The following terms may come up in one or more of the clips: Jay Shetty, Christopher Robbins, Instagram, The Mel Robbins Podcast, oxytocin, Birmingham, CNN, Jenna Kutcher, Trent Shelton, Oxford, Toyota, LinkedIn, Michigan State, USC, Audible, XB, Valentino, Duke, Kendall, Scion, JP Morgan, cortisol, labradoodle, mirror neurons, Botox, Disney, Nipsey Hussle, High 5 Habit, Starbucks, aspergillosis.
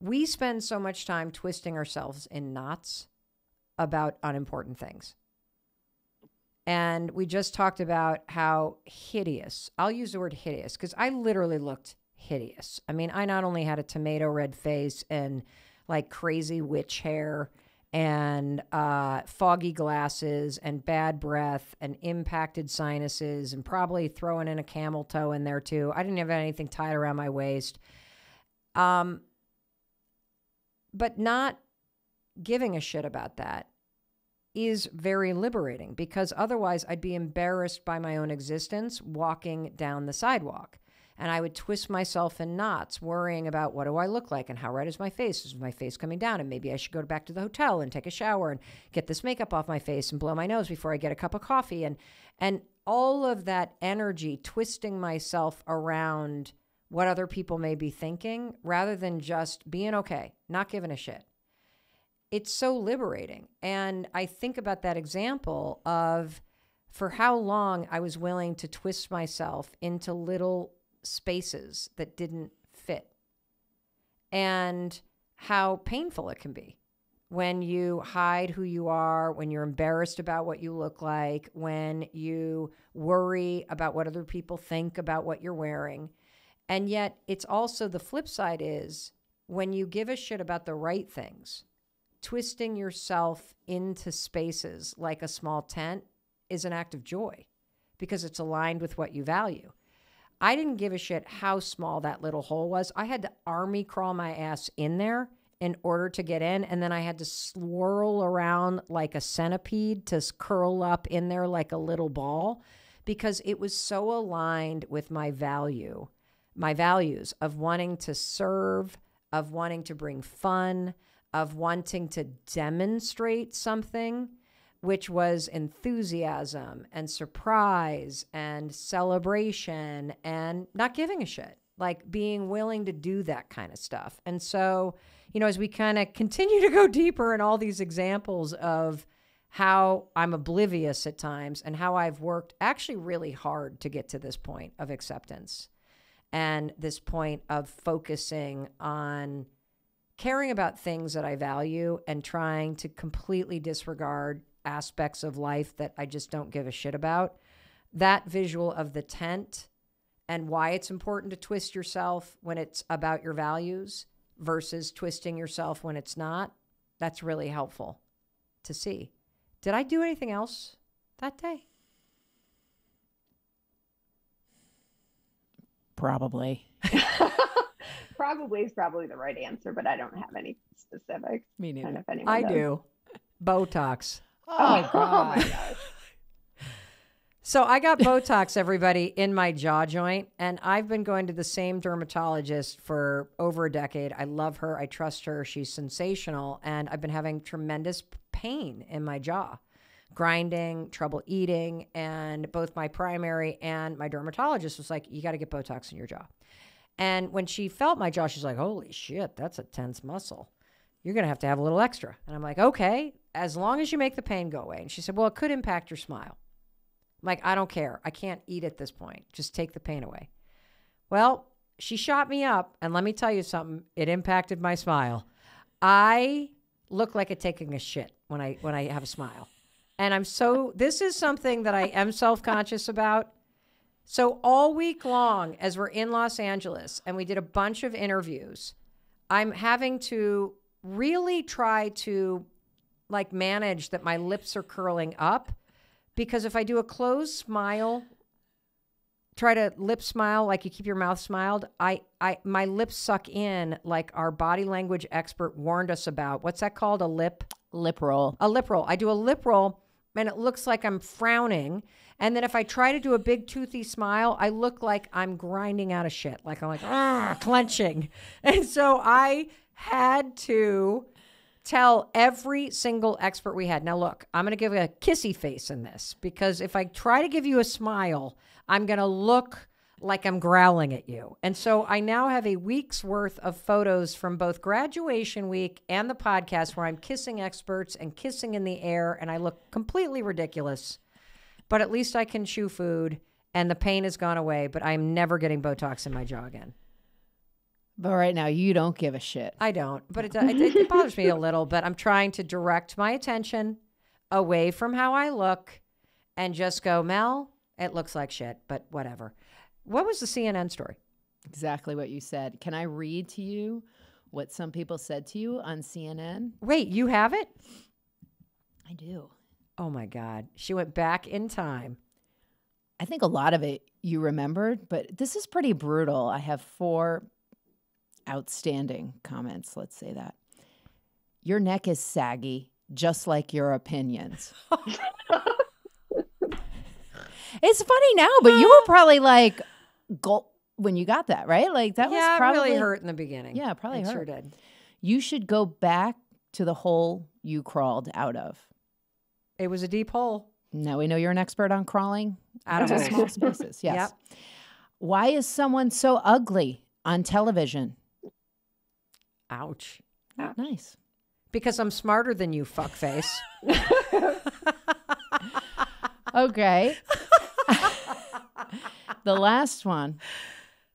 we spend so much time twisting ourselves in knots about unimportant things. And we just talked about how hideous, I'll use the word hideous, because I literally looked hideous. I mean, I not only had a tomato red face and like crazy witch hair and foggy glasses and bad breath and impacted sinuses and probably throwing in a camel toe in there too. I didn't have anything tied around my waist. But not giving a shit about that is very liberating, because otherwise I'd be embarrassed by my own existence walking down the sidewalk. And I would twist myself in knots worrying about what do I look like and how red is my face? Is my face coming down? And maybe I should go back to the hotel and take a shower and get this makeup off my face and blow my nose before I get a cup of coffee. And all of that energy twisting myself around what other people may be thinking rather than just being okay, not giving a shit. It's so liberating. And I think about that example of for how long I was willing to twist myself into little spaces that didn't fit, and how painful it can be when you hide who you are, when you're embarrassed about what you look like, when you worry about what other people think about what you're wearing. And yet it's also the flip side is when you give a shit about the right things, twisting yourself into spaces like a small tent is an act of joy because it's aligned with what you value. I didn't give a shit how small that little hole was. I had to army crawl my ass in there in order to get in, and then I had to swirl around like a centipede to curl up in there like a little ball, because it was so aligned with my value, my values of wanting to serve, of wanting to bring fun, of wanting to demonstrate something, which was enthusiasm and surprise and celebration and not giving a shit, like being willing to do that kind of stuff. And so, you know, as we kind of continue to go deeper in all these examples of how I'm oblivious at times and how I've worked actually really hard to get to this point of acceptance and this point of focusing on caring about things that I value and trying to completely disregard aspects of life that I just don't give a shit about. That visual of the tent and why it's important to twist yourself when it's about your values versus twisting yourself when it's not, that's really helpful to see. Did I do anything else that day? Probably. Probably is probably the right answer, but I don't have any specifics. Me neither. I don't know if anyone does. I do. Botox. Oh my gosh. So I got Botox, everybody, in my jaw joint, and I've been going to the same dermatologist for over a decade. I love her. I trust her. She's sensational. And I've been having tremendous pain in my jaw, grinding, trouble eating. And both my primary and my dermatologist was like, you got to get Botox in your jaw. And when she felt my jaw, she's like, holy shit, that's a tense muscle. You're going to have a little extra. And I'm like, okay, as long as you make the pain go away. And she said, well, it could impact your smile. I'm like, I don't care. I can't eat at this point. Just take the pain away. Well, she shot me up. And let me tell you something. It impacted my smile. I look like I'm taking a shit when I have a smile. And I'm so, this is something that I am self-conscious about. So all week long, as we're in Los Angeles and we did a bunch of interviews, I'm having to really try to like manage that my lips are curling up, because if I do a closed smile, try to lip smile like you keep your mouth smiled, my lips suck in like our body language expert warned us about. What's that called? A lip roll. A lip roll. I do a lip roll and it looks like I'm frowning. And then if I try to do a big toothy smile, I look like I'm grinding out of shit. Like I'm like, clenching. And so I had to tell every single expert we had, now look, I'm going to give a kissy face in this, because if I try to give you a smile, I'm going to look like I'm growling at you. And so I now have a week's worth of photos from both graduation week and the podcast where I'm kissing experts and kissing in the air, and I look completely ridiculous, but at least I can chew food and the pain has gone away, but I'm never getting Botox in my jaw again. But right now, you don't give a shit. I don't. But it bothers me a little. But I'm trying to direct my attention away from how I look and just go, Mel, it looks like shit, but whatever. What was the CNN story? Exactly what you said. Can I read to you what some people said to you on CNN? Wait, you have it? I do. Oh, my God. She went back in time. I think a lot of it you remembered, but this is pretty brutal. I have four outstanding comments. Let's say that. Your neck is saggy, just like your opinions. It's funny now, but you were probably like gulp when you got that, right? Like that was probably really hurt in the beginning. Yeah, probably hurt. Sure did. You should go back to the hole you crawled out of. It was a deep hole. Now we know you're an expert on crawling out of small spaces. Yes. Yep. Why is someone so ugly on television? Ouch. Not nice. Because I'm smarter than you, fuckface. Okay. The last one.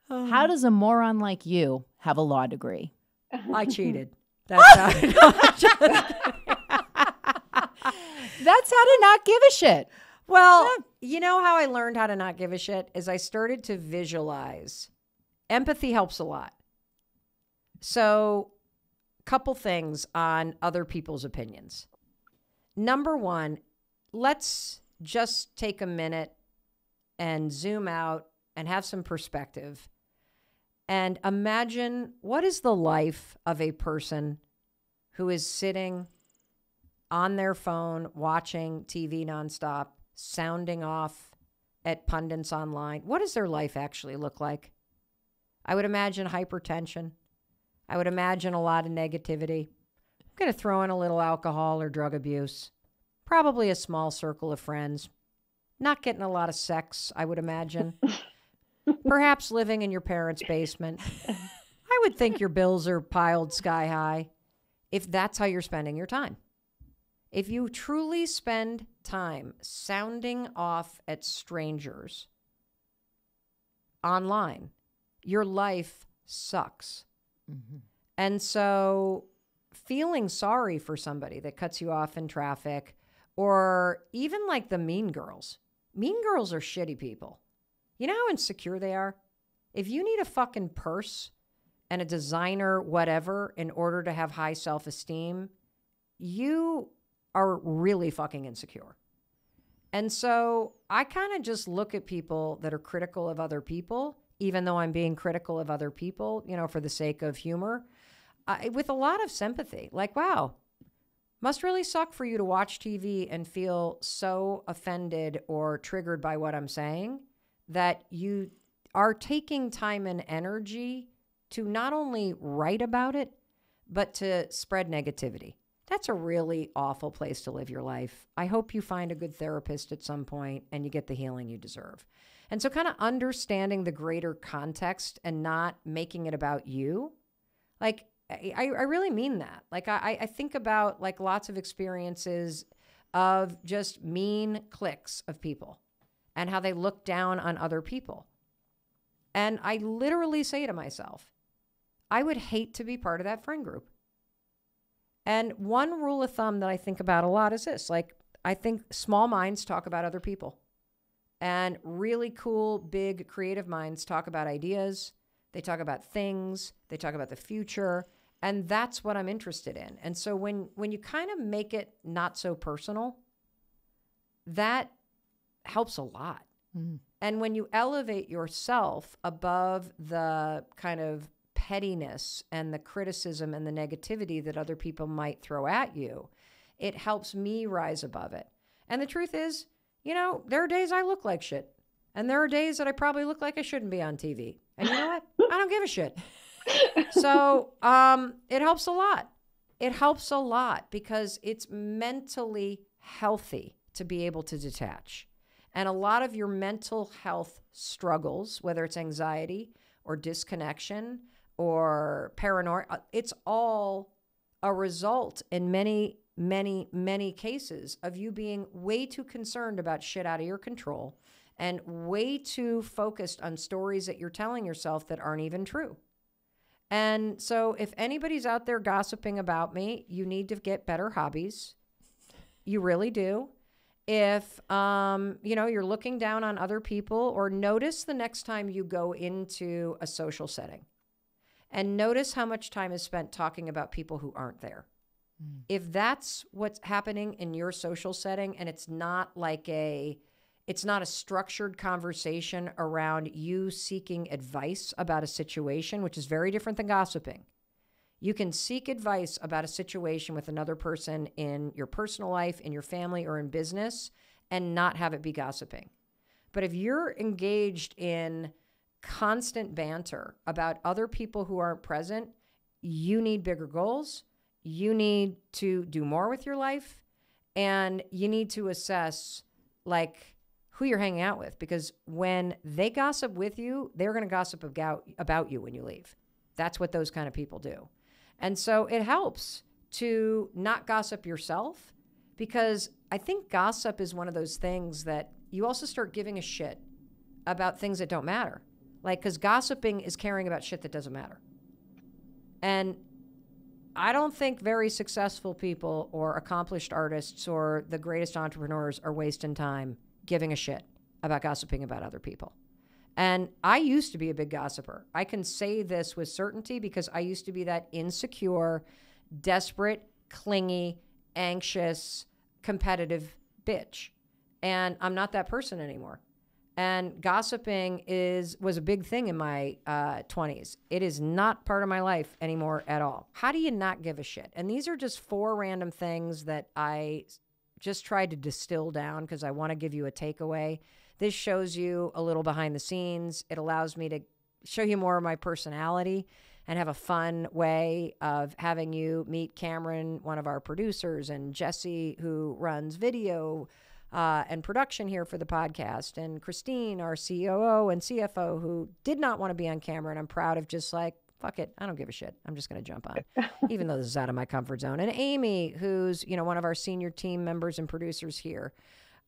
How does a moron like you have a law degree? I cheated. That's how to not give a shit. Well, you know how I learned how to not give a shit is I started to visualize. Empathy helps a lot. So, couple things on other people's opinions. Number one, let's just take a minute and zoom out and have some perspective and imagine what is the life of a person who is sitting on their phone, watching TV nonstop, sounding off at pundits online. What does their life actually look like? I would imagine hypertension. I would imagine a lot of negativity. I'm going to throw in a little alcohol or drug abuse. Probably a small circle of friends. Not getting a lot of sex, I would imagine. Perhaps living in your parents' basement. I would think your bills are piled sky high if that's how you're spending your time. If you truly spend time sounding off at strangers online, your life sucks. Mm-hmm. And so feeling sorry for somebody that cuts you off in traffic, or even like the mean girls. Mean girls are shitty people. You know how insecure they are? If you need a fucking purse and a designer whatever in order to have high self-esteem, you are really fucking insecure. And so I kind of just look at people that are critical of other people, even though I'm being critical of other people, you know, for the sake of humor, with a lot of sympathy. Like, wow, must really suck for you to watch TV and feel so offended or triggered by what I'm saying that you are taking time and energy to not only write about it, but to spread negativity. That's a really awful place to live your life. I hope you find a good therapist at some point and you get the healing you deserve. And so kind of understanding the greater context and not making it about you. Like, I really mean that. Like, I think about, like, lots of experiences of just mean cliques of people and how they look down on other people. And I literally say to myself, I would hate to be part of that friend group. And one rule of thumb that I think about a lot is this. Like, I think small minds talk about other people. And really cool, big, creative minds talk about ideas. They talk about things. They talk about the future. And that's what I'm interested in. And so when you kind of make it not so personal, that helps a lot. Mm. And when you elevate yourself above the kind of pettiness and the criticism and the negativity that other people might throw at you, it helps me rise above it. And the truth is, you know, there are days I look like shit. And there are days that I probably look like I shouldn't be on TV. And you know what? I don't give a shit. So it helps a lot. It helps a lot because it's mentally healthy to be able to detach. And a lot of your mental health struggles, whether it's anxiety or disconnection or paranoia, it's all a result in many cases of you being way too concerned about shit out of your control and way too focused on stories that you're telling yourself that aren't even true. And so if anybody's out there gossiping about me, you need to get better hobbies. You really do. If, you know, you're looking down on other people, or notice the next time you go into a social setting and notice how much time is spent talking about people who aren't there. Mm. If that's what's happening in your social setting, and it's not like a, it's not a structured conversation around you seeking advice about a situation, which is very different than gossiping. You can seek advice about a situation with another person in your personal life, in your family, or in business, and not have it be gossiping. But if you're engaged in constant banter about other people who aren't present, you need bigger goals. You need to do more with your life, and you need to assess like who you're hanging out with, because when they gossip with you, they're going to gossip about you when you leave. That's what those kind of people do. And so it helps to not gossip yourself, because I think gossip is one of those things that you also start giving a shit about things that don't matter. Like, because gossiping is caring about shit that doesn't matter. And I don't think very successful people or accomplished artists or the greatest entrepreneurs are wasting time giving a shit about gossiping about other people. And I used to be a big gossiper. I can say this with certainty because I used to be that insecure, desperate, clingy, anxious, competitive bitch. And I'm not that person anymore. And gossiping was a big thing in my 20s. It is not part of my life anymore at all. How do you not give a shit? And these are just 4 random things that I just tried to distill down because I want to give you a takeaway. This shows you a little behind the scenes. It allows me to show you more of my personality and have a fun way of having you meet Cameron, one of our producers, and Jesse, who runs video and production here for the podcast, and Christine, our COO and CFO, who did not want to be on camera. And I'm proud of just like, fuck it, I don't give a shit. I'm just going to jump on, even though this is out of my comfort zone. And Amy, who's, you know, one of our senior team members and producers here.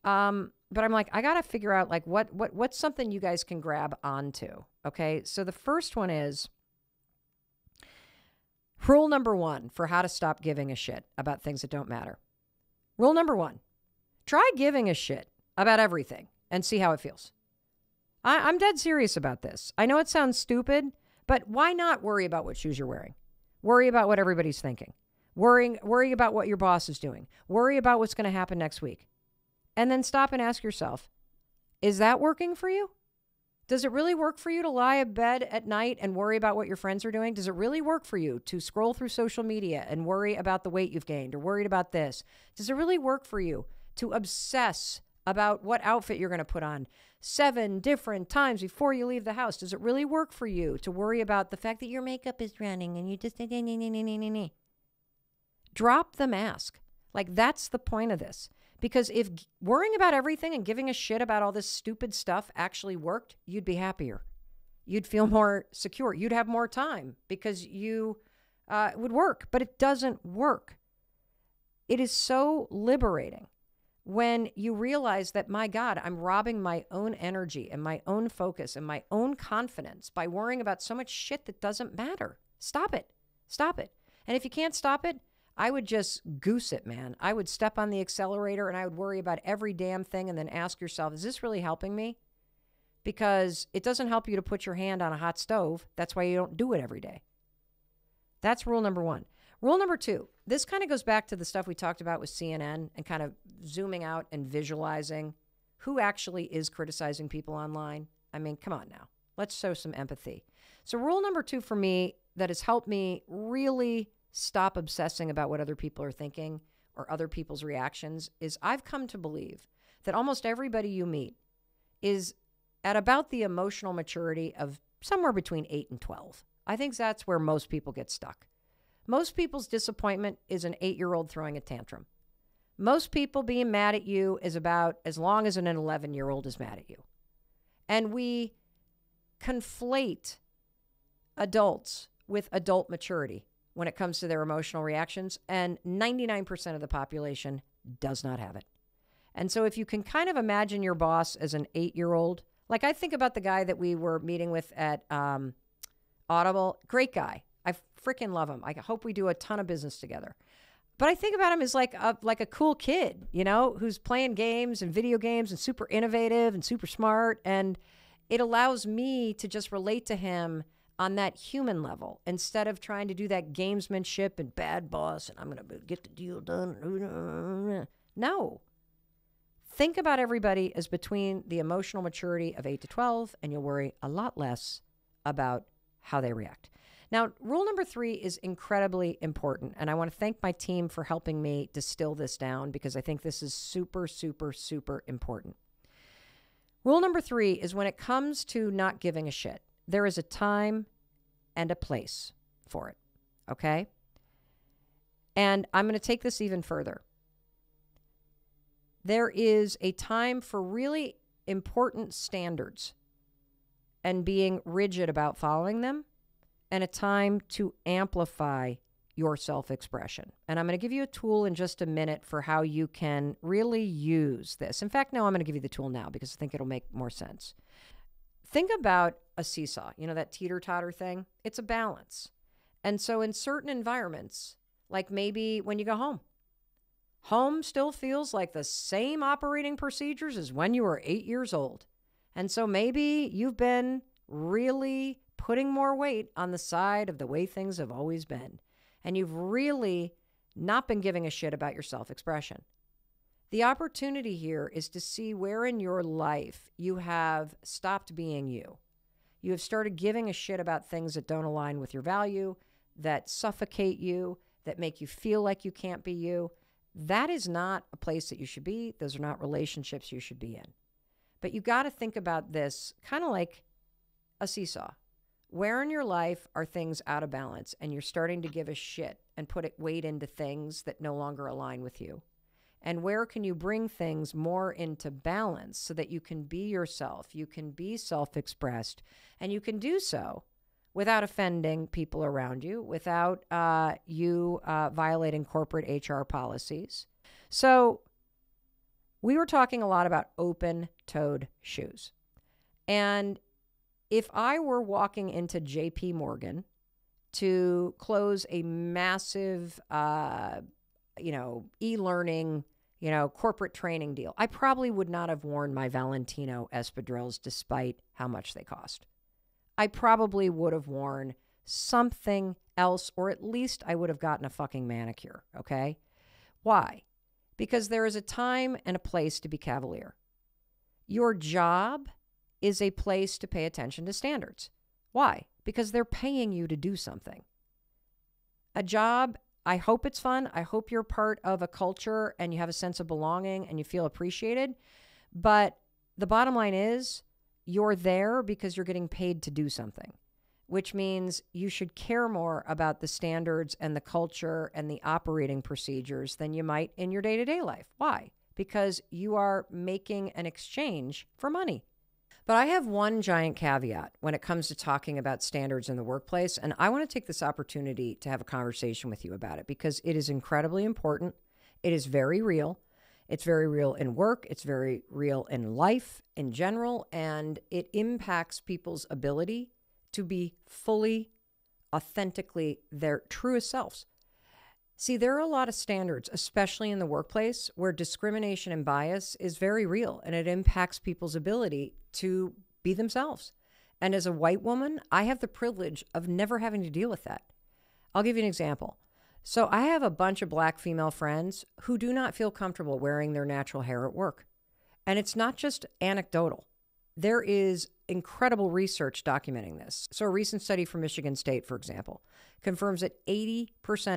But I'm like, I got to figure out like what's something you guys can grab onto. Okay. So the first one is rule number 1 for how to stop giving a shit about things that don't matter. Rule number 1, try giving a shit about everything and see how it feels. I'm dead serious about this. I know it sounds stupid, but why not worry about what shoes you're wearing? Worry about what everybody's thinking. Worry about what your boss is doing. Worry about what's going to happen next week. And then stop and ask yourself, is that working for you? Does it really work for you to lie in bed at night and worry about what your friends are doing? Does it really work for you to scroll through social media and worry about the weight you've gained or worried about this? Does it really work for you to obsess about what outfit you're going to put on 7 different times before you leave the house? Does it really work for you to worry about the fact that your makeup is running and you just... Drop the mask. Like, that's the point of this. Because if worrying about everything and giving a shit about all this stupid stuff actually worked, you'd be happier. You'd feel more secure. You'd have more time because you would work. But it doesn't work. It is so liberating when you realize that, my God, I'm robbing my own energy and my own focus and my own confidence by worrying about so much shit that doesn't matter. Stop it. Stop it. And if you can't stop it, I would just goose it, man. I would step on the accelerator and I would worry about every damn thing and then ask yourself, is this really helping me? Because it doesn't help you to put your hand on a hot stove. That's why you don't do it every day. That's rule number 1. Rule number 2, this kind of goes back to the stuff we talked about with CNN and kind of zooming out and visualizing who actually is criticizing people online. I mean, come on now. Let's show some empathy. So rule number 2 for me that has helped me really stop obsessing about what other people are thinking or other people's reactions is I've come to believe that almost everybody you meet is at about the emotional maturity of somewhere between 8 and 12. I think that's where most people get stuck. Most people's disappointment is an 8-year-old throwing a tantrum. Most people being mad at you is about as long as an 11-year-old is mad at you. And we conflate adults with adult maturity when it comes to their emotional reactions, and 99% of the population does not have it. And so if you can kind of imagine your boss as an 8-year-old, like I think about the guy that we were meeting with at Audible, great guy. freaking love him. I hope we do a ton of business together. But I think about him as like a cool kid, you know, who's playing games and video games and super innovative and super smart. And it allows me to just relate to him on that human level instead of trying to do that gamesmanship and bad boss and I'm going to get the deal done. No. Think about everybody as between the emotional maturity of 8 to 12 and you'll worry a lot less about how they react. Now, rule number 3 is incredibly important. And I want to thank my team for helping me distill this down because I think this is super, super, super important. Rule number 3 is when it comes to not giving a shit, there is a time and a place for it, okay? And I'm going to take this even further. There is a time for really important standards and being rigid about following them, and a time to amplify your self-expression. And I'm going to give you a tool in just a minute for how you can really use this. In fact, no, I'm going to give you the tool now because I think it'll make more sense. Think about a seesaw, you know, that teeter-totter thing. It's a balance. And so in certain environments, like maybe when you go home, home still feels like the same operating procedures as when you were 8 years old. And so maybe you've been really putting more weight on the side of the way things have always been. And you've really not been giving a shit about your self-expression. The opportunity here is to see where in your life you have stopped being you. You have started giving a shit about things that don't align with your value, that suffocate you, that make you feel like you can't be you. That is not a place that you should be. Those are not relationships you should be in. But you got to think about this kind of like a seesaw. Where in your life are things out of balance and you're starting to give a shit and put weight into things that no longer align with you? And where can you bring things more into balance so that you can be yourself, you can be self-expressed, and you can do so without offending people around you, without violating corporate HR policies? So we were talking a lot about open-toed shoes. And if I were walking into JP Morgan to close a massive, e-learning, corporate training deal, I probably would not have worn my Valentino espadrilles despite how much they cost. I probably would have worn something else, or at least I would have gotten a fucking manicure, okay? Why? Because there is a time and a place to be cavalier. Your job is a place to pay attention to standards. Why? Because they're paying you to do something. A job, I hope it's fun. I hope you're part of a culture and you have a sense of belonging and you feel appreciated. But the bottom line is you're there because you're getting paid to do something, which means you should care more about the standards and the culture and the operating procedures than you might in your day-to-day life. Why? Because you are making an exchange for money. But I have one giant caveat when it comes to talking about standards in the workplace, and I want to take this opportunity to have a conversation with you about it because it is incredibly important. It is very real. It's very real in work. It's very real in life in general, and it impacts people's ability to be fully, authentically their truest selves. See, there are a lot of standards, especially in the workplace, where discrimination and bias is very real, and it impacts people's ability to be themselves. And as a white woman, I have the privilege of never having to deal with that. I'll give you an example. So I have a bunch of black female friends who do not feel comfortable wearing their natural hair at work. And it's not just anecdotal. There is incredible research documenting this. So a recent study from Michigan State, for example, confirms that 80%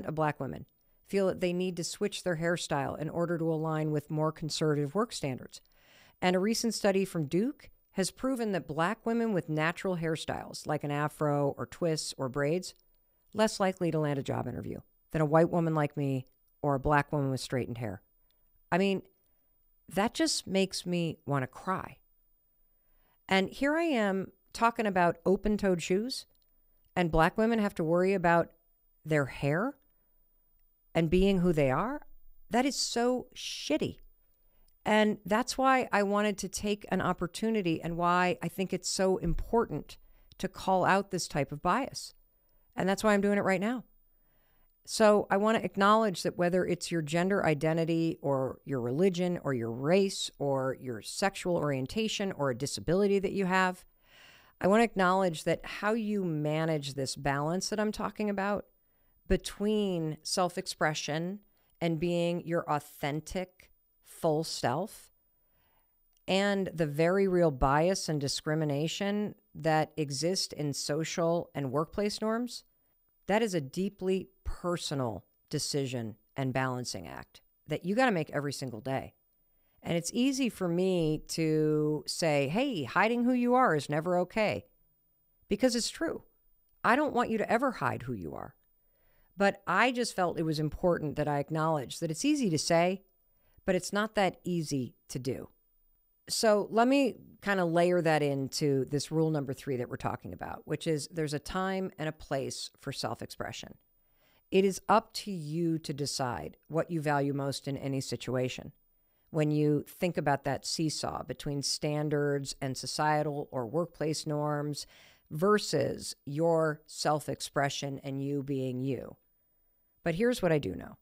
of black women feel that they need to switch their hairstyle in order to align with more conservative work standards. And a recent study from Duke has proven that black women with natural hairstyles, like an afro or twists or braids, less likely to land a job interview than a white woman like me or a black woman with straightened hair. I mean, that just makes me want to cry. And here I am talking about open-toed shoes, and black women have to worry about their hair and being who they are. That is so shitty. And that's why I wanted to take an opportunity and why I think it's so important to call out this type of bias. And that's why I'm doing it right now. So I want to acknowledge that whether it's your gender identity or your religion or your race or your sexual orientation or a disability that you have, I want to acknowledge that how you manage this balance that I'm talking about between self-expression and being your authentic, full self and the very real bias and discrimination that exist in social and workplace norms, that is a deeply personal decision and balancing act that you got to make every single day. And it's easy for me to say, hey, hiding who you are is never okay, because it's true. I don't want you to ever hide who you are. But I just felt it was important that I acknowledge that it's easy to say, but it's not that easy to do. So let me kind of layer that into this rule number 3 that we're talking about, which is there's a time and a place for self-expression. It is up to you to decide what you value most in any situation. When you think about that seesaw between standards and societal or workplace norms versus your self-expression and you being you. But here's what I do know.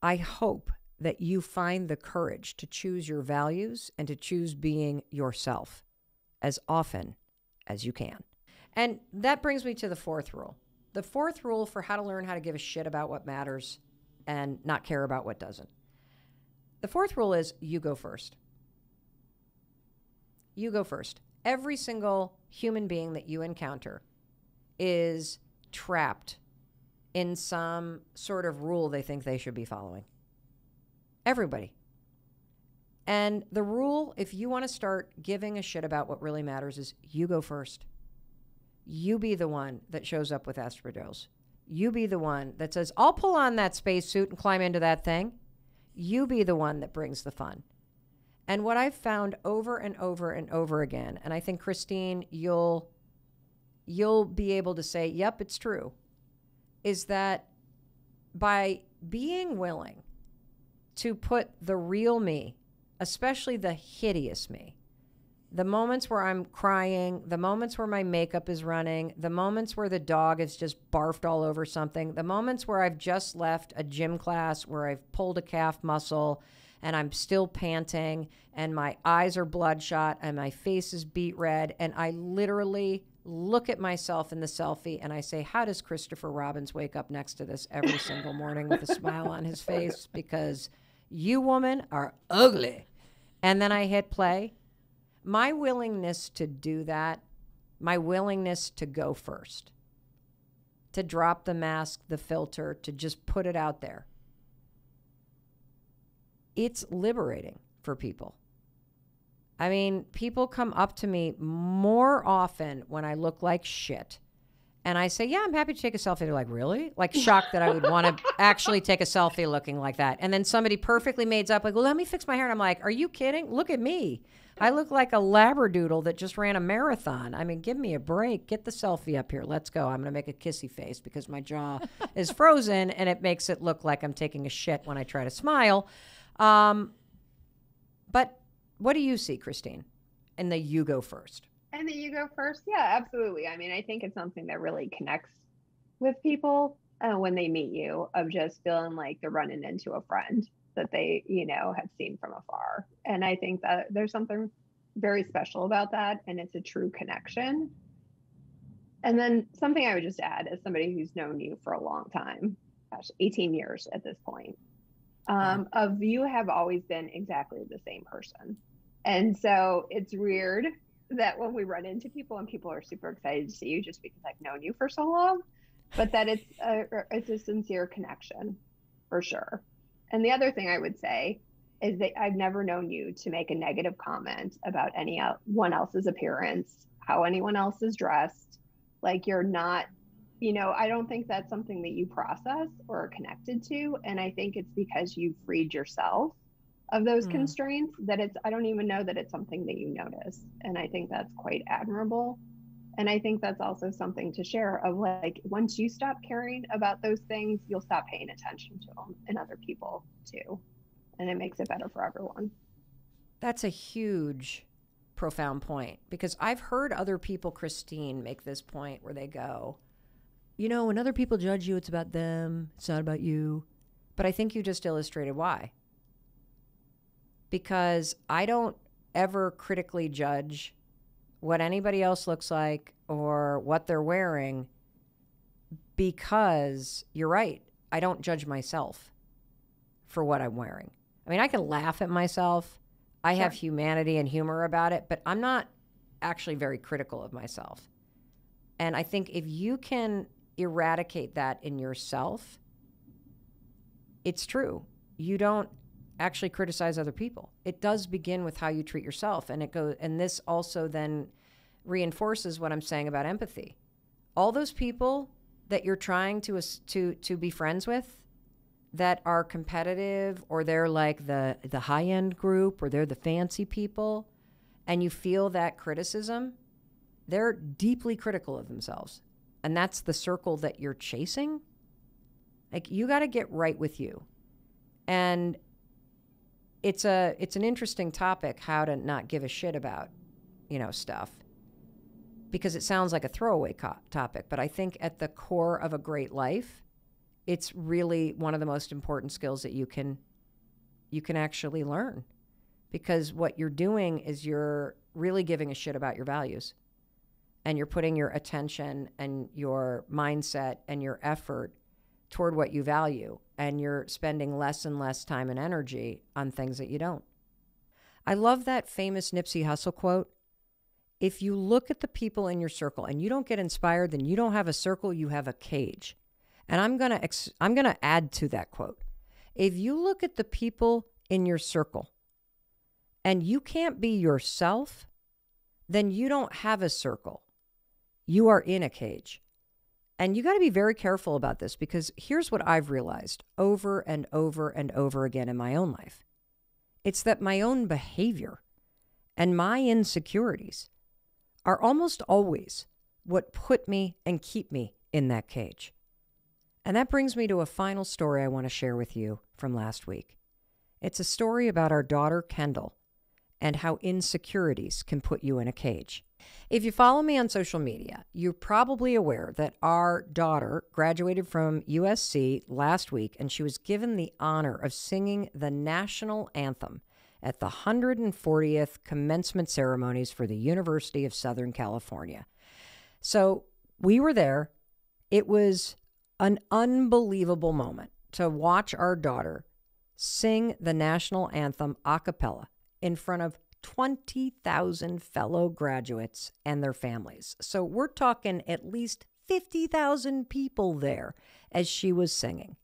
I hope that you find the courage to choose your values and to choose being yourself as often as you can. And that brings me to the 4th rule. The 4th rule for how to learn how to give a shit about what matters and not care about what doesn't. The 4th rule is you go first. You go first. Every single human being that you encounter is trapped in some sort of rule they think they should be following. Everybody. And the rule, if you want to start giving a shit about what really matters, is you go first. You be the one that shows up with aspergillosis. You be the one that says, I'll pull on that spacesuit and climb into that thing. You be the one that brings the fun. And what I've found over and over and over again, and I think, Christine, you'll be able to say, yep, it's true, is that by being willing to put the real me, especially the hideous me, the moments where I'm crying, the moments where my makeup is running, the moments where the dog has just barfed all over something, the moments where I've just left a gym class where I've pulled a calf muscle and I'm still panting and my eyes are bloodshot and my face is beet red and I literally look at myself in the selfie and I say, how does Christopher Robbins wake up next to this every single morning with a smile on his face? Because you women are ugly. And then I hit play. My willingness to do that, my willingness to go first, to drop the mask, the filter, to just put it out there, it's liberating for people. I mean, people come up to me more often when I look like shit. And I say, yeah, I'm happy to take a selfie. They're like, really? Like, shocked that I would want to actually take a selfie looking like that. And then somebody perfectly mades up, like, well, let me fix my hair. And I'm like, are you kidding? Look at me. I look like a labradoodle that just ran a marathon. I mean, give me a break. Get the selfie up here. Let's go. I'm going to make a kissy face because my jaw is frozen and it makes it look like I'm taking a shit when I try to smile. But what do you see, Christine? And the you go first. And that you go first? Yeah, absolutely. I mean, I think it's something that really connects with people when they meet you, of just feeling like they're running into a friend that they, you know, have seen from afar. And I think that there's something very special about that. And it's a true connection. And then something I would just add, as somebody who's known you for a long time, gosh, 18 years at this point, of you have always been exactly the same person. And so it's weird that when we run into people and people are super excited to see you just because I've known you for so long, but that it's a sincere connection for sure. And the other thing I would say is that I've never known you to make a negative comment about anyone else's appearance, how anyone else is dressed. Like, you're not, you know, I don't think that's something that you process or are connected to. And I think it's because you've freed yourself of those constraints that it's, I don't even know that it's something that you notice. And I think that's quite admirable. And I think that's also something to share, of like, once you stop caring about those things, you'll stop paying attention to them and other people too. And it makes it better for everyone. That's a huge, profound point, because I've heard other people, Christine, make this point where they go, you know, when other people judge you, it's about them. It's not about you. But I think you just illustrated why. Because I don't ever critically judge what anybody else looks like or what they're wearing, because you're right. I don't judge myself for what I'm wearing. I mean, I can laugh at myself. I have humanity and humor about it, but I'm not actually very critical of myself. And I think if you can eradicate that in yourself, it's true. You don't actually criticize other people. It does begin with how you treat yourself, and it goes. And this also then reinforces what I'm saying about empathy. All those people that you're trying to be friends with, that are competitive, or they're like the high end group, or they're the fancy people, and you feel that criticism, they're deeply critical of themselves, and that's the circle that you're chasing. Like, you got to get right with you, and it's an interesting topic, how to not give a shit about, you know, stuff, because it sounds like a throwaway topic, but I think at the core of a great life, it's really one of the most important skills that you can actually learn, because what you're doing is you're really giving a shit about your values, and you're putting your attention and your mindset and your effort toward what you value, and you're spending less and less time and energy on things that you don't. I love that famous Nipsey Hussle quote. If you look at the people in your circle and you don't get inspired, then you don't have a circle, you have a cage. And I'm going to add to that quote. If you look at the people in your circle and you can't be yourself, then you don't have a circle. You are in a cage. And you got to be very careful about this, because here's what I've realized over and over and over again in my own life. It's that my own behavior and my insecurities are almost always what put me and keep me in that cage. And that brings me to a final story I want to share with you from last week. It's a story about our daughter, Kendall, and how insecurities can put you in a cage. If you follow me on social media, you're probably aware that our daughter graduated from USC last week, and she was given the honor of singing the national anthem at the 140th commencement ceremonies for the University of Southern California. So we were there. It was an unbelievable moment to watch our daughter sing the national anthem a cappella in front of 20,000 fellow graduates and their families. So we're talking at least 50,000 people there as she was singing.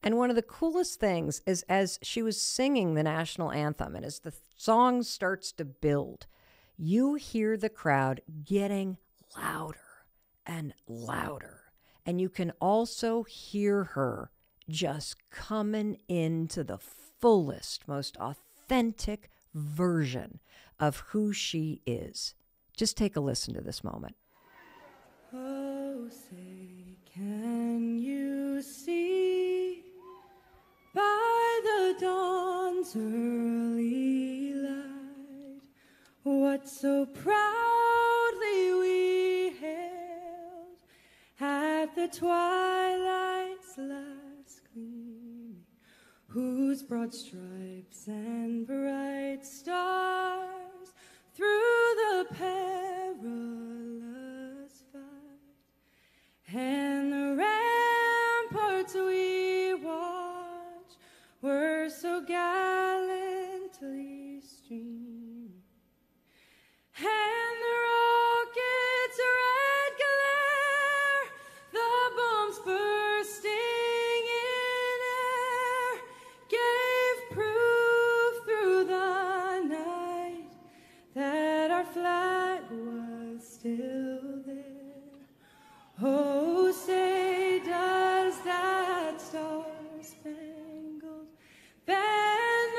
And one of the coolest things is, as she was singing the national anthem and as the song starts to build, you hear the crowd getting louder and louder. And you can also hear her just coming into the fullest, most authentic version of who she is. Just take a listen to this moment. Oh, say, can you see by the dawn's early light what so proudly we hailed at the twilight's last gleaming, whose broad stripes and bright stars through the perilous fight and the ramparts we watch were so gallantly streaming, and the rockets red glare, the bombs bursting in air, gave proof through the night that our flag was still there. Oh, say does that star-spangled banner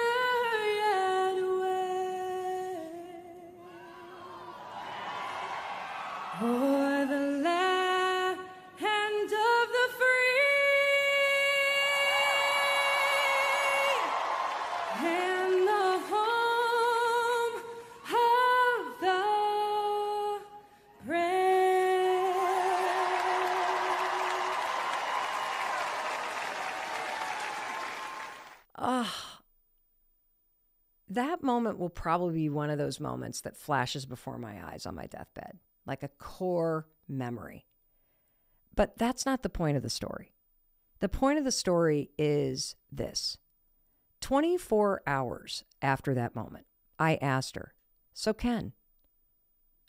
That moment will probably be one of those moments that flashes before my eyes on my deathbed, like a core memory. But that's not the point of the story. The point of the story is this. 24 hours after that moment, I asked her, "So Ken,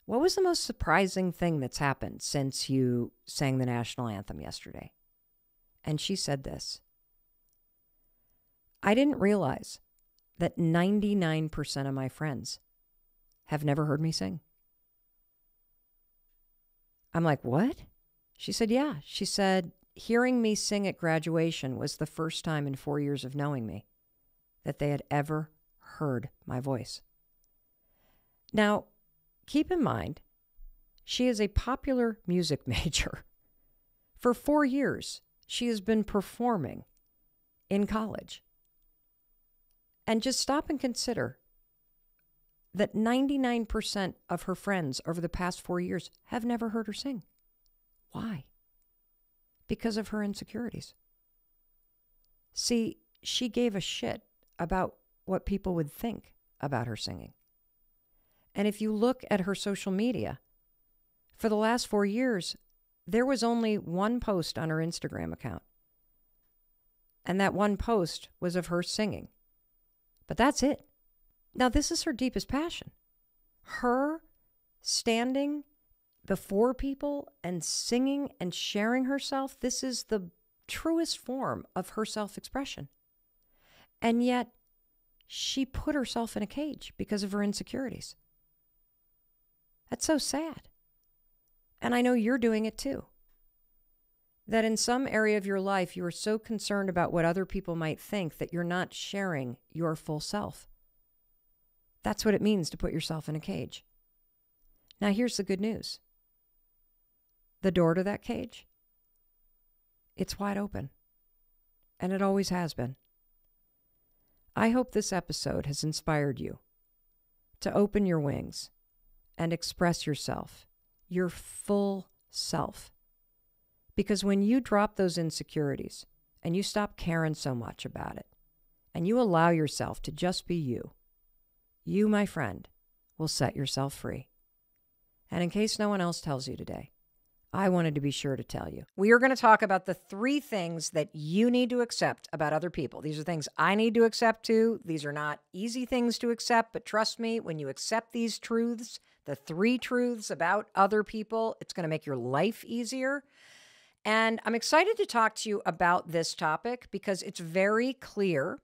what was the most surprising thing that's happened since you sang the national anthem yesterday?" And she said this: "I didn't realize that 99% of my friends have never heard me sing." I'm like, "What?" She said, "Yeah." She said, "Hearing me sing at graduation was the first time in 4 years of knowing me that they had ever heard my voice." Now, keep in mind, she is a popular music major. For 4 years, she has been performing in college. And just stop and consider that 99% of her friends over the past 4 years have never heard her sing. Why? Because of her insecurities. See, she gave a shit about what people would think about her singing. And if you look at her social media, for the last 4 years, there was only one post on her Instagram account. And that one post was of her singing. But that's it. Now, this is her deepest passion. Her standing before people and singing and sharing herself, this is the truest form of her self-expression. And yet, she put herself in a cage because of her insecurities. That's so sad. And I know you're doing it too. That in some area of your life, you are so concerned about what other people might think that you're not sharing your full self. That's what it means to put yourself in a cage. Now, here's the good news. The door to that cage, it's wide open. And it always has been. I hope this episode has inspired you to open your wings and express yourself, your full self. Because when you drop those insecurities and you stop caring so much about it and you allow yourself to just be you, you, my friend, will set yourself free. And in case no one else tells you today, I wanted to be sure to tell you. We are going to talk about the three things that you need to accept about other people. These are things I need to accept too. These are not easy things to accept, but trust me, when you accept these truths, the three truths about other people, it's going to make your life easier. And I'm excited to talk to you about this topic because it's very clear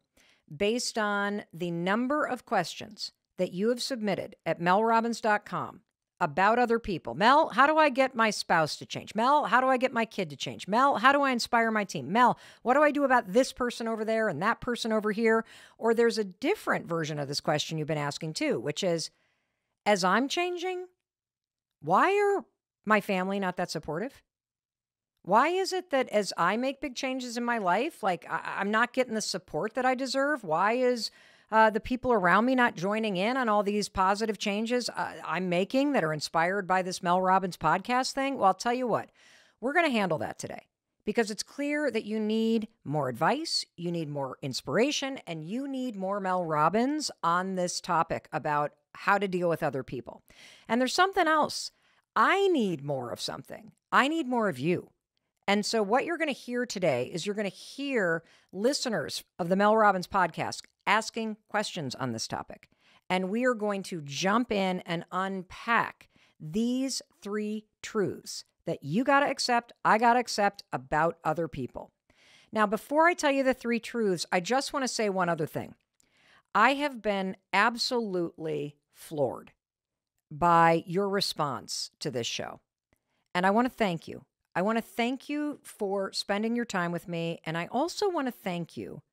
based on the number of questions that you have submitted at melrobbins.com about other people. Mel, how do I get my spouse to change? Mel, how do I get my kid to change? Mel, how do I inspire my team? Mel, what do I do about this person over there and that person over here? Or there's a different version of this question you've been asking too, which is, as I'm changing, why are my family not that supportive? Why is it that as I make big changes in my life, like I'm not getting the support that I deserve? Why is the people around me not joining in on all these positive changes I'm making that are inspired by this Mel Robbins podcast thing? Well, I'll tell you what, we're going to handle that today because it's clear that you need more advice, you need more inspiration, and you need more Mel Robbins on this topic about how to deal with other people. And there's something else. I need more of something. I need more of you. And so what you're going to hear today is you're going to hear listeners of the Mel Robbins podcast asking questions on this topic. And we are going to jump in and unpack these three truths that you got to accept, I got to accept about other people. Now, before I tell you the three truths, I just want to say one other thing. I have been absolutely floored by your response to this show. And I want to thank you. I want to thank you for spending your time with me, and I also want to thank you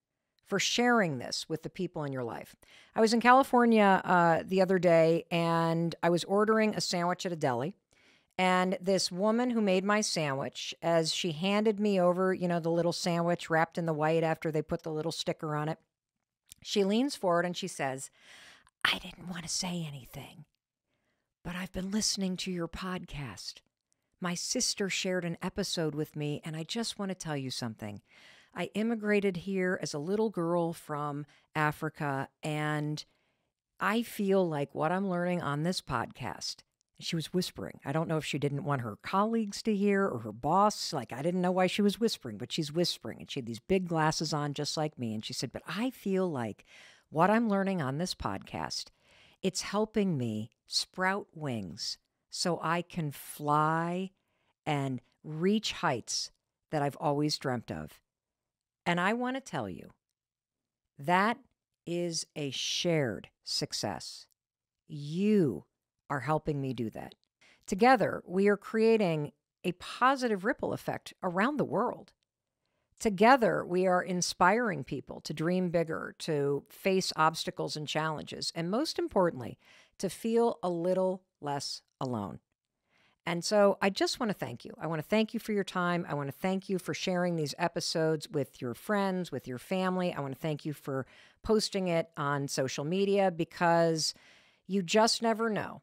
for sharing this with the people in your life. I was in California the other day, and I was ordering a sandwich at a deli, and this woman who made my sandwich, as she handed me over, you know, the little sandwich wrapped in the white after they put the little sticker on it, she leans forward and she says, "I didn't want to say anything, but I've been listening to your podcast. My sister shared an episode with me, and I just want to tell you something. I immigrated here as a little girl from Africa, and I feel like what I'm learning on this podcast, she was whispering. I don't know if she didn't want her colleagues to hear or her boss. Like, I didn't know why she was whispering, but she's whispering. And she had these big glasses on just like me. And she said, but I feel like what I'm learning on this podcast, it's helping me sprout wings so I can fly and reach heights that I've always dreamt of. And I want to tell you, that is a shared success. You are helping me do that. Together, we are creating a positive ripple effect around the world. Together, we are inspiring people to dream bigger, to face obstacles and challenges, and most importantly, to feel a little less alone. And so I just want to thank you. I want to thank you for your time. I want to thank you for sharing these episodes with your friends, with your family. I want to thank you for posting it on social media, because you just never know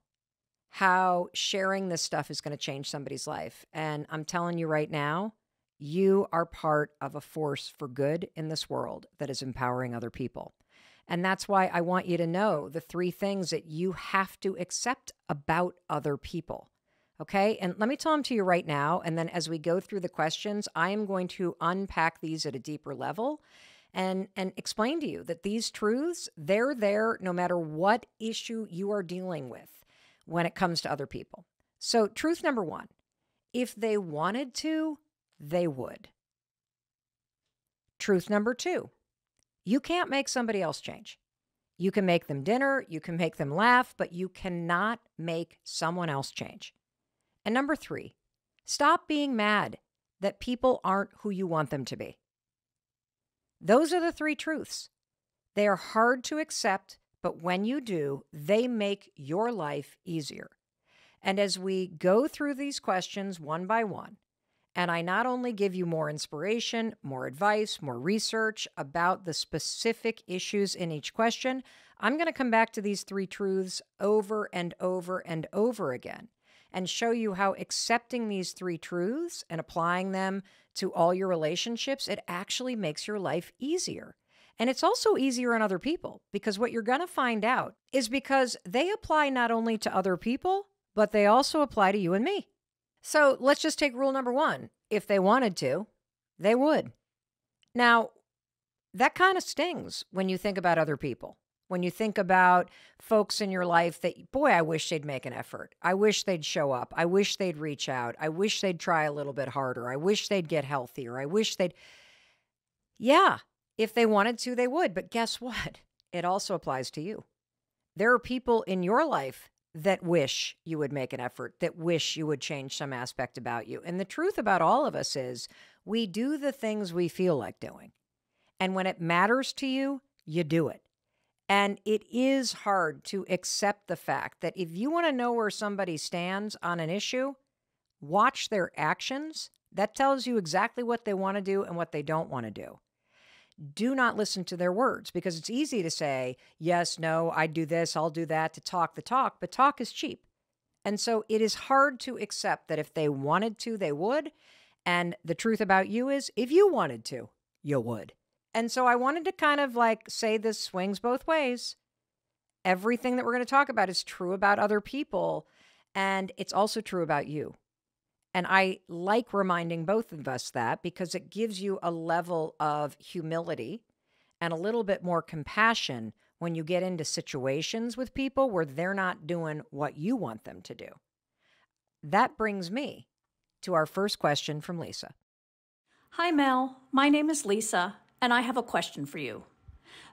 how sharing this stuff is going to change somebody's life. And I'm telling you right now, you are part of a force for good in this world that is empowering other people. And that's why I want you to know the three things that you have to accept about other people. Okay? And let me tell them to you right now. And then as we go through the questions, I am going to unpack these at a deeper level and explain to you that these truths, they're there no matter what issue you are dealing with when it comes to other people. So truth number one, if they wanted to, they would. Truth number two, you can't make somebody else change. You can make them dinner, you can make them laugh, but you cannot make someone else change. And number three, stop being mad that people aren't who you want them to be. Those are the three truths. They are hard to accept, but when you do, they make your life easier. And as we go through these questions one by one, and I not only give you more inspiration, more advice, more research about the specific issues in each question, I'm going to come back to these three truths over and over and over again and show you how accepting these three truths and applying them to all your relationships, it actually makes your life easier. And it's also easier on other people, because what you're going to find out is because they apply not only to other people, but they also apply to you and me. So let's just take rule number one. If they wanted to, they would. Now, that kind of stings when you think about other people, when you think about folks in your life that, boy, I wish they'd make an effort. I wish they'd show up. I wish they'd reach out. I wish they'd try a little bit harder. I wish they'd get healthier. I wish they'd, yeah. If they wanted to, they would. But guess what? It also applies to you. There are people in your life that wish you would make an effort, that wish you would change some aspect about you. And the truth about all of us is we do the things we feel like doing. And when it matters to you, you do it. And it is hard to accept the fact that if you want to know where somebody stands on an issue, watch their actions. That tells you exactly what they want to do and what they don't want to do. Do not listen to their words, because it's easy to say, yes, no, I do this, I'll do that, to talk the talk, but talk is cheap. And so it is hard to accept that if they wanted to, they would. And the truth about you is if you wanted to, you would. And so I wanted to kind of like say this swings both ways. Everything that we're going to talk about is true about other people, and it's also true about you. And I like reminding both of us that, because it gives you a level of humility and a little bit more compassion when you get into situations with people where they're not doing what you want them to do. That brings me to our first question from Lisa. Hi, Mel. My name is Lisa, and I have a question for you.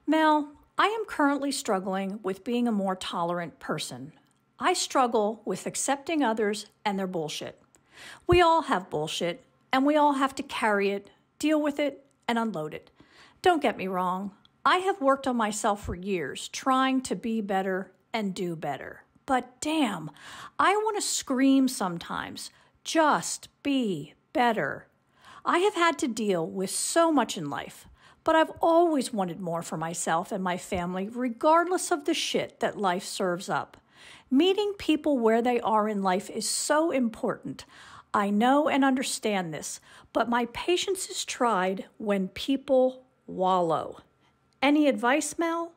Mel, I am currently struggling with being a more tolerant person. I struggle with accepting others and their bullshit. We all have bullshit, and we all have to carry it, deal with it, and unload it. Don't get me wrong. I have worked on myself for years, trying to be better and do better. But damn, I want to scream sometimes. Just be better. I have had to deal with so much in life, but I've always wanted more for myself and my family, regardless of the shit that life serves up. Meeting people where they are in life is so important. I know and understand this, but my patience is tried when people wallow. Any advice, Mel?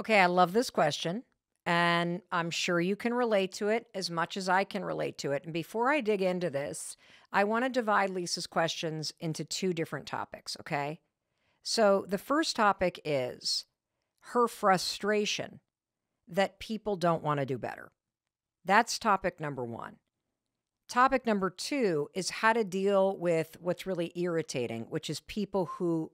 Okay, I love this question, and I'm sure you can relate to it as much as I can relate to it. And before I dig into this, I want to divide Lisa's questions into two different topics, okay? So the first topic is her frustration that people don't want to do better. That's topic number one. Topic number two is how to deal with what's really irritating, which is people who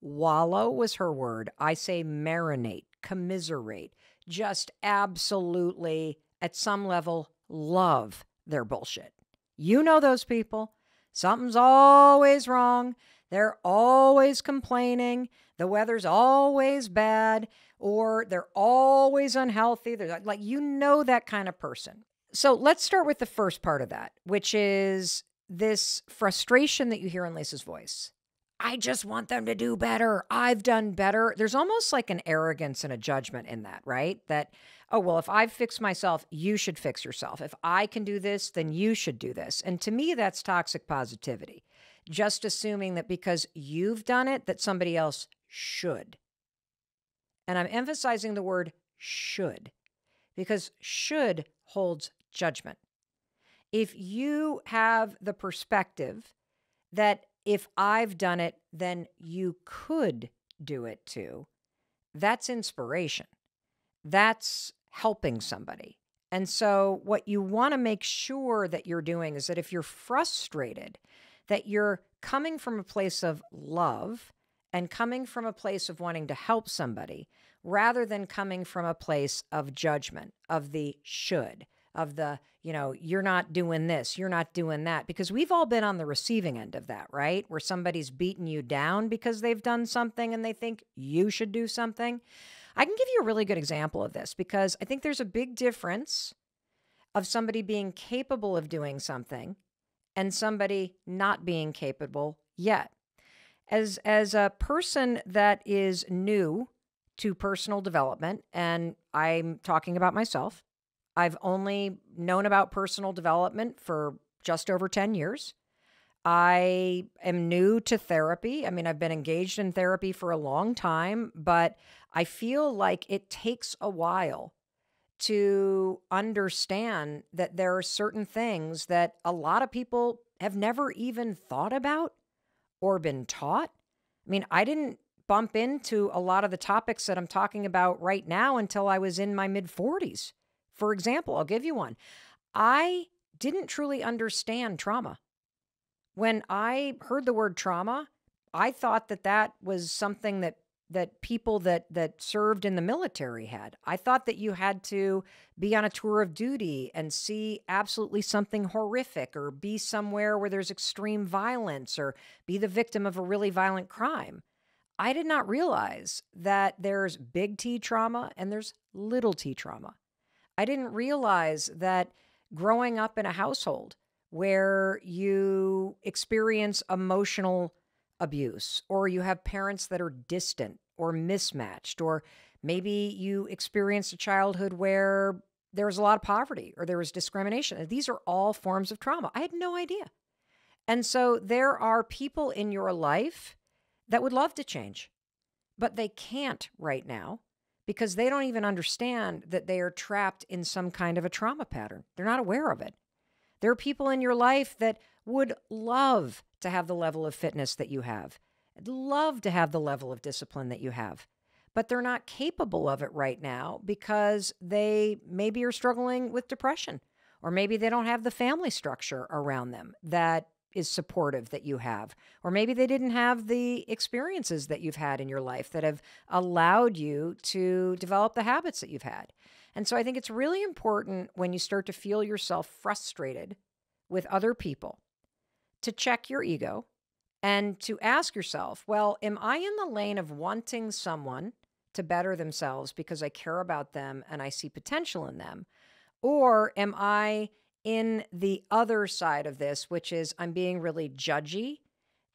wallow was her word. I say marinate, commiserate, just absolutely at some level love their bullshit. You know those people. Something's always wrong. They're always complaining. The weather's always bad, or they're always unhealthy. They're like, you know, that kind of person. So let's start with the first part of that, which is this frustration that you hear in Lisa's voice. I just want them to do better. I've done better. There's almost like an arrogance and a judgment in that, right? That, oh, well, if I've fixed myself, you should fix yourself. If I can do this, then you should do this. And to me, that's toxic positivity. Just assuming that because you've done it, that somebody else should. And I'm emphasizing the word should, because should holds judgment. If you have the perspective that if I've done it, then you could do it too, that's inspiration. That's helping somebody. And so what you want to make sure that you're doing is that if you're frustrated, that you're coming from a place of love and coming from a place of wanting to help somebody rather than coming from a place of judgment, of the should, of the, you know, you're not doing this, you're not doing that, because we've all been on the receiving end of that, right? Where somebody's beaten you down because they've done something and they think you should do something. I can give you a really good example of this because I think there's a big difference of somebody being capable of doing something and somebody not being capable yet. As a person that is new to personal development, and I'm talking about myself, I've only known about personal development for just over 10 years. I am new to therapy. I mean, I've been engaged in therapy for a long time, but I feel like it takes a while to understand that there are certain things that a lot of people have never even thought about or been taught. I mean, I didn't bump into a lot of the topics that I'm talking about right now until I was in my mid-40s. For example, I'll give you one. I didn't truly understand trauma. When I heard the word trauma, I thought that that was something that people that served in the military had. I thought that you had to be on a tour of duty and see absolutely something horrific or be somewhere where there's extreme violence or be the victim of a really violent crime. I did not realize that there's big T trauma and there's little T trauma. I didn't realize that growing up in a household where you experience emotional abuse or you have parents that are distant or mismatched, or maybe you experienced a childhood where there was a lot of poverty or there was discrimination. These are all forms of trauma. I had no idea. And so there are people in your life that would love to change, but they can't right now, because they don't even understand that they are trapped in some kind of a trauma pattern. They're not aware of it. There are people in your life that would love to have the level of fitness that you have, love to have the level of discipline that you have, but they're not capable of it right now because they maybe are struggling with depression, or maybe they don't have the family structure around them that is supportive that you have, or maybe they didn't have the experiences that you've had in your life that have allowed you to develop the habits that you've had. And so I think it's really important when you start to feel yourself frustrated with other people to check your ego and to ask yourself, well, am I in the lane of wanting someone to better themselves because I care about them and I see potential in them? Or am I in the other side of this, which is I'm being really judgy?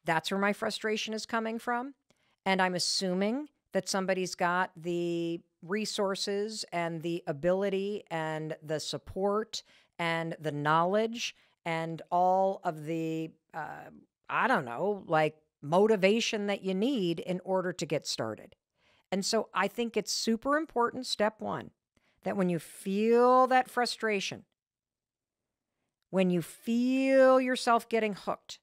That's where my frustration is coming from. And I'm assuming that somebody's got the resources and the ability and the support and the knowledge and all of the, I don't know, like motivation that you need in order to get started. And so I think it's super important, step one, that when you feel that frustration, when you feel yourself getting hooked,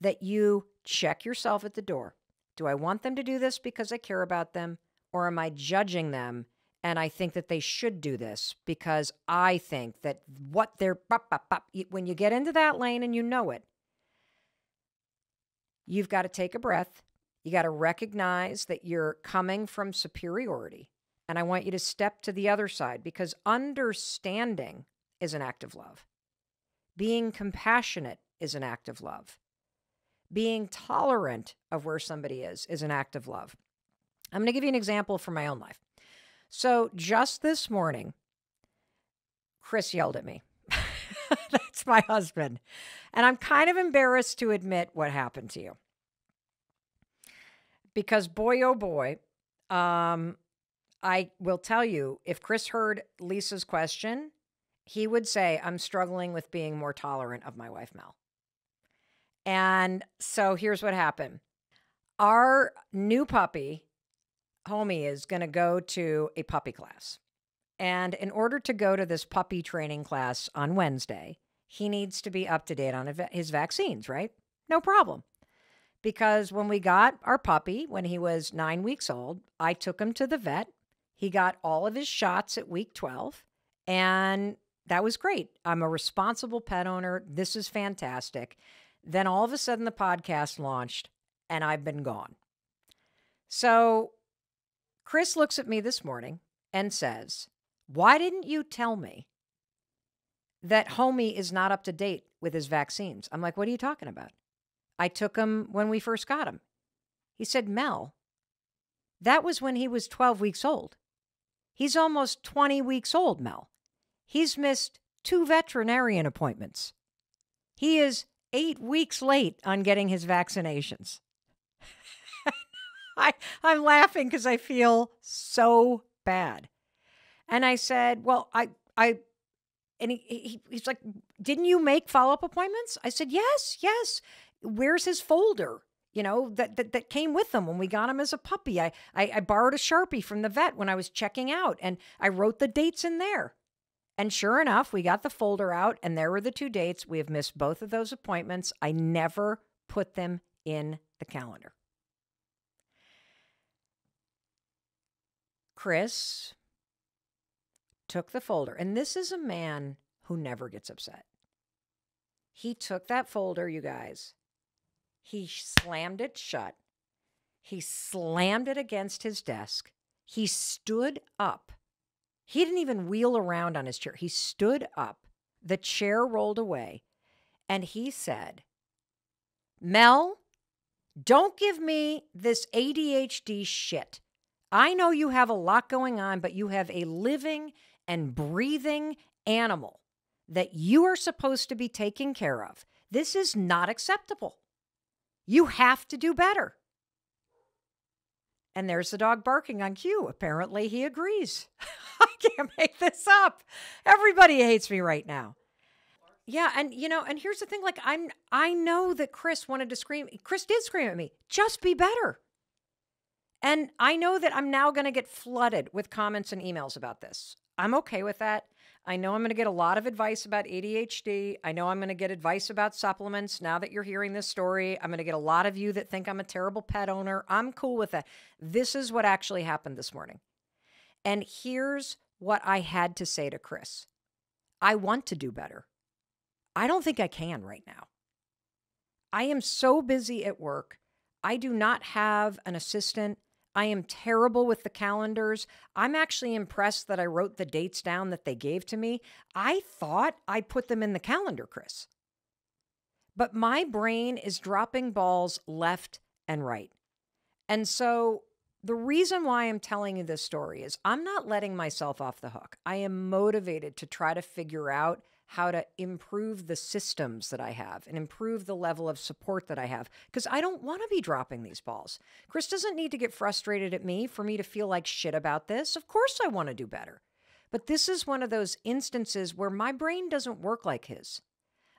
that you check yourself at the door. Do I want them to do this because I care about them, or am I judging them and I think that they should do this because I think that what they're, when you get into that lane and you know it, you've got to take a breath. You got to recognize that you're coming from superiority. And I want you to step to the other side, because understanding is an act of love. Being compassionate is an act of love. Being tolerant of where somebody is an act of love. I'm going to give you an example from my own life. So just this morning, Chris yelled at me. That's my husband. And I'm kind of embarrassed to admit what happened to you. Because boy, oh boy, I will tell you, if Chris heard Lisa's question, he would say, I'm struggling with being more tolerant of my wife, Mel. And so here's what happened. Our new puppy, Homie, is going to go to a puppy class. And in order to go to this puppy training class on Wednesday, he needs to be up to date on his vaccines, right? No problem. Because when we got our puppy, when he was 9 weeks old, I took him to the vet. He got all of his shots at week 12. And that was great. I'm a responsible pet owner. This is fantastic. Then all of a sudden the podcast launched and I've been gone. So Chris looks at me this morning and says, why didn't you tell me that Homie is not up to date with his vaccines? I'm like, what are you talking about? I took him when we first got him. He said, Mel, that was when he was 12 weeks old. He's almost 20 weeks old, Mel. He's missed 2 veterinarian appointments. He is 8 weeks late on getting his vaccinations. I'm laughing because I feel so bad. And I said, well, he's like, didn't you make follow-up appointments? I said, yes. Where's his folder? You know, that came with him when we got him as a puppy. I borrowed a Sharpie from the vet when I was checking out, and I wrote the dates in there. And sure enough, we got the folder out, and there were the 2 dates. We have missed both of those appointments. I never put them in the calendar. Chris took the folder, and this is a man who never gets upset. He took that folder, you guys. He slammed it shut. He slammed it against his desk. He stood up. He didn't even wheel around on his chair. He stood up. The chair rolled away. And he said, Mel, don't give me this ADHD shit. I know you have a lot going on, but you have a living and breathing animal that you are supposed to be taking care of. This is not acceptable. You have to do better. And there's the dog barking on cue. Apparently he agrees. I can't make this up. Everybody hates me right now. Yeah, and you know, and here's the thing, like I know that Chris wanted to scream. Chris did scream at me. Just be better. And I know that I'm now going to get flooded with comments and emails about this. I'm okay with that. I know I'm going to get a lot of advice about ADHD. I know I'm going to get advice about supplements. Now that you're hearing this story, I'm going to get a lot of you that think I'm a terrible pet owner. I'm cool with that. This is what actually happened this morning. And here's what I had to say to Chris. I want to do better. I don't think I can right now. I am so busy at work. I do not have an assistant. I am terrible with the calendars. I'm actually impressed that I wrote the dates down that they gave to me. I thought I put them in the calendar, Chris. But my brain is dropping balls left and right. And so the reason why I'm telling you this story is I'm not letting myself off the hook. I am motivated to try to figure out how to improve the systems that I have and improve the level of support that I have, because I don't want to be dropping these balls. Chris doesn't need to get frustrated at me for me to feel like shit about this. Of course I want to do better. But this is one of those instances where my brain doesn't work like his.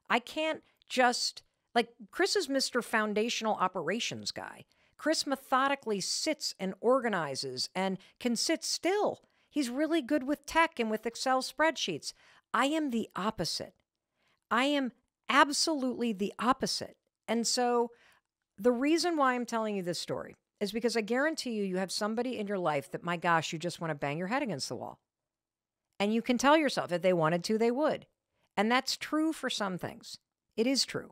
I can't just, like, Chris is Mr. Foundational Operations guy. Chris methodically sits and organizes and can sit still. He's really good with tech and with Excel spreadsheets. I am the opposite. I am absolutely the opposite. And so the reason why I'm telling you this story is because I guarantee you, you have somebody in your life that, my gosh, you just want to bang your head against the wall. And you can tell yourself if they wanted to, they would. And that's true for some things. It is true.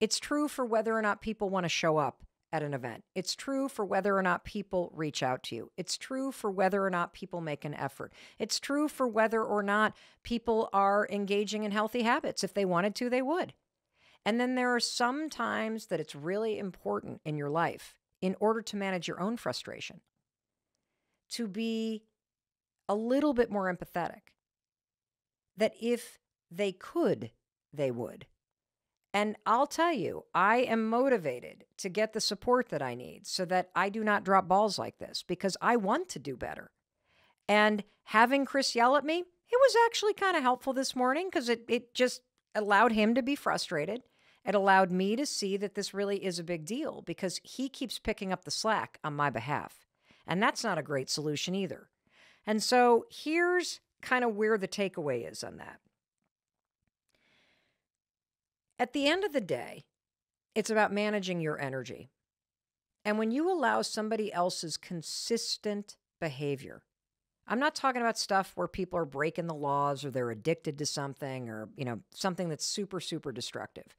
It's true for whether or not people want to show up at an event. It's true for whether or not people reach out to you. It's true for whether or not people make an effort. It's true for whether or not people are engaging in healthy habits. If they wanted to, they would. And then there are some times that it's really important in your life, in order to manage your own frustration, to be a little bit more empathetic, that if they could, they would. And I'll tell you, I am motivated to get the support that I need so that I do not drop balls like this, because I want to do better. And having Chris yell at me, it was actually kind of helpful this morning, because it just allowed him to be frustrated. It allowed me to see that this really is a big deal, because he keeps picking up the slack on my behalf. And that's not a great solution either. And so here's kind of where the takeaway is on that. At the end of the day, it's about managing your energy. And when you allow somebody else's consistent behavior, I'm not talking about stuff where people are breaking the laws or they're addicted to something, or, you know, something that's super, super destructive.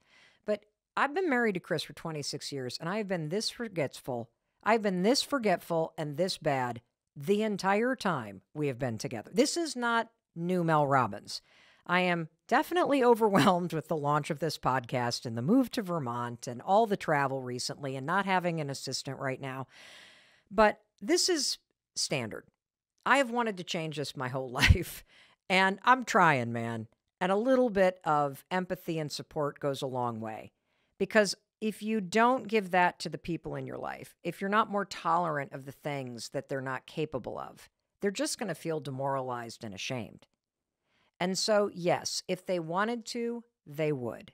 But I've been married to Chris for 26 years, and I've been this forgetful. I've been this forgetful and this bad the entire time we have been together. This is not new Mel Robbins. I am definitely overwhelmed with the launch of this podcast and the move to Vermont and all the travel recently and not having an assistant right now. But this is standard. I have wanted to change this my whole life, and I'm trying, man. And a little bit of empathy and support goes a long way, because if you don't give that to the people in your life, if you're not more tolerant of the things that they're not capable of, they're just going to feel demoralized and ashamed. And so, yes, if they wanted to, they would.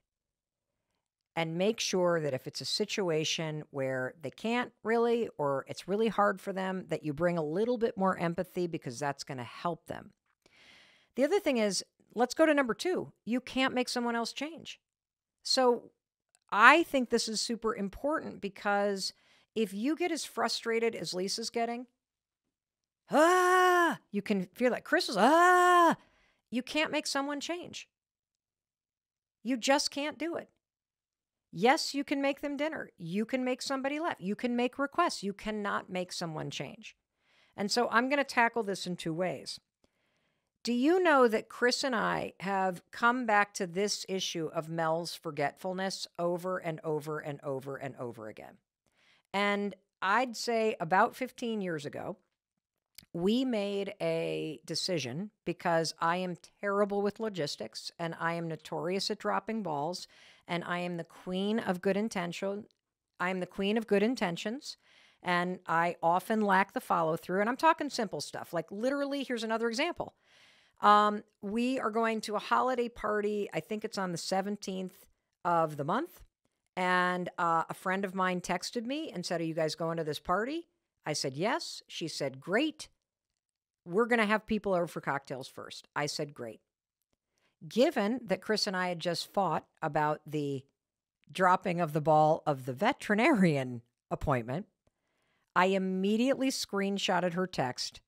And make sure that if it's a situation where they can't really, or it's really hard for them, that you bring a little bit more empathy, because that's going to help them. The other thing is, let's go to number two. You can't make someone else change. So I think this is super important, because if you get as frustrated as Lisa's getting, you can feel that Chris is, you can't make someone change. You just can't do it. Yes, you can make them dinner. You can make somebody laugh. You can make requests. You cannot make someone change. And so I'm going to tackle this in two ways. Do you know that Chris and I have come back to this issue of Mel's forgetfulness over and over and over and over again? And I'd say about 15 years ago, we made a decision, because I am terrible with logistics, and I am notorious at dropping balls, and I am the queen of good intention. I am the queen of good intentions, and I often lack the follow through. And I'm talking simple stuff, like literally, here's another example. We are going to a holiday party. I think it's on the 17th of the month. And a friend of mine texted me and said, "Are you guys going to this party?" I said, "Yes." She said, "Great. We're going to have people over for cocktails first." I said, "Great." Given that Chris and I had just fought about the dropping of the ball of the veterinarian appointment, I immediately screenshotted her text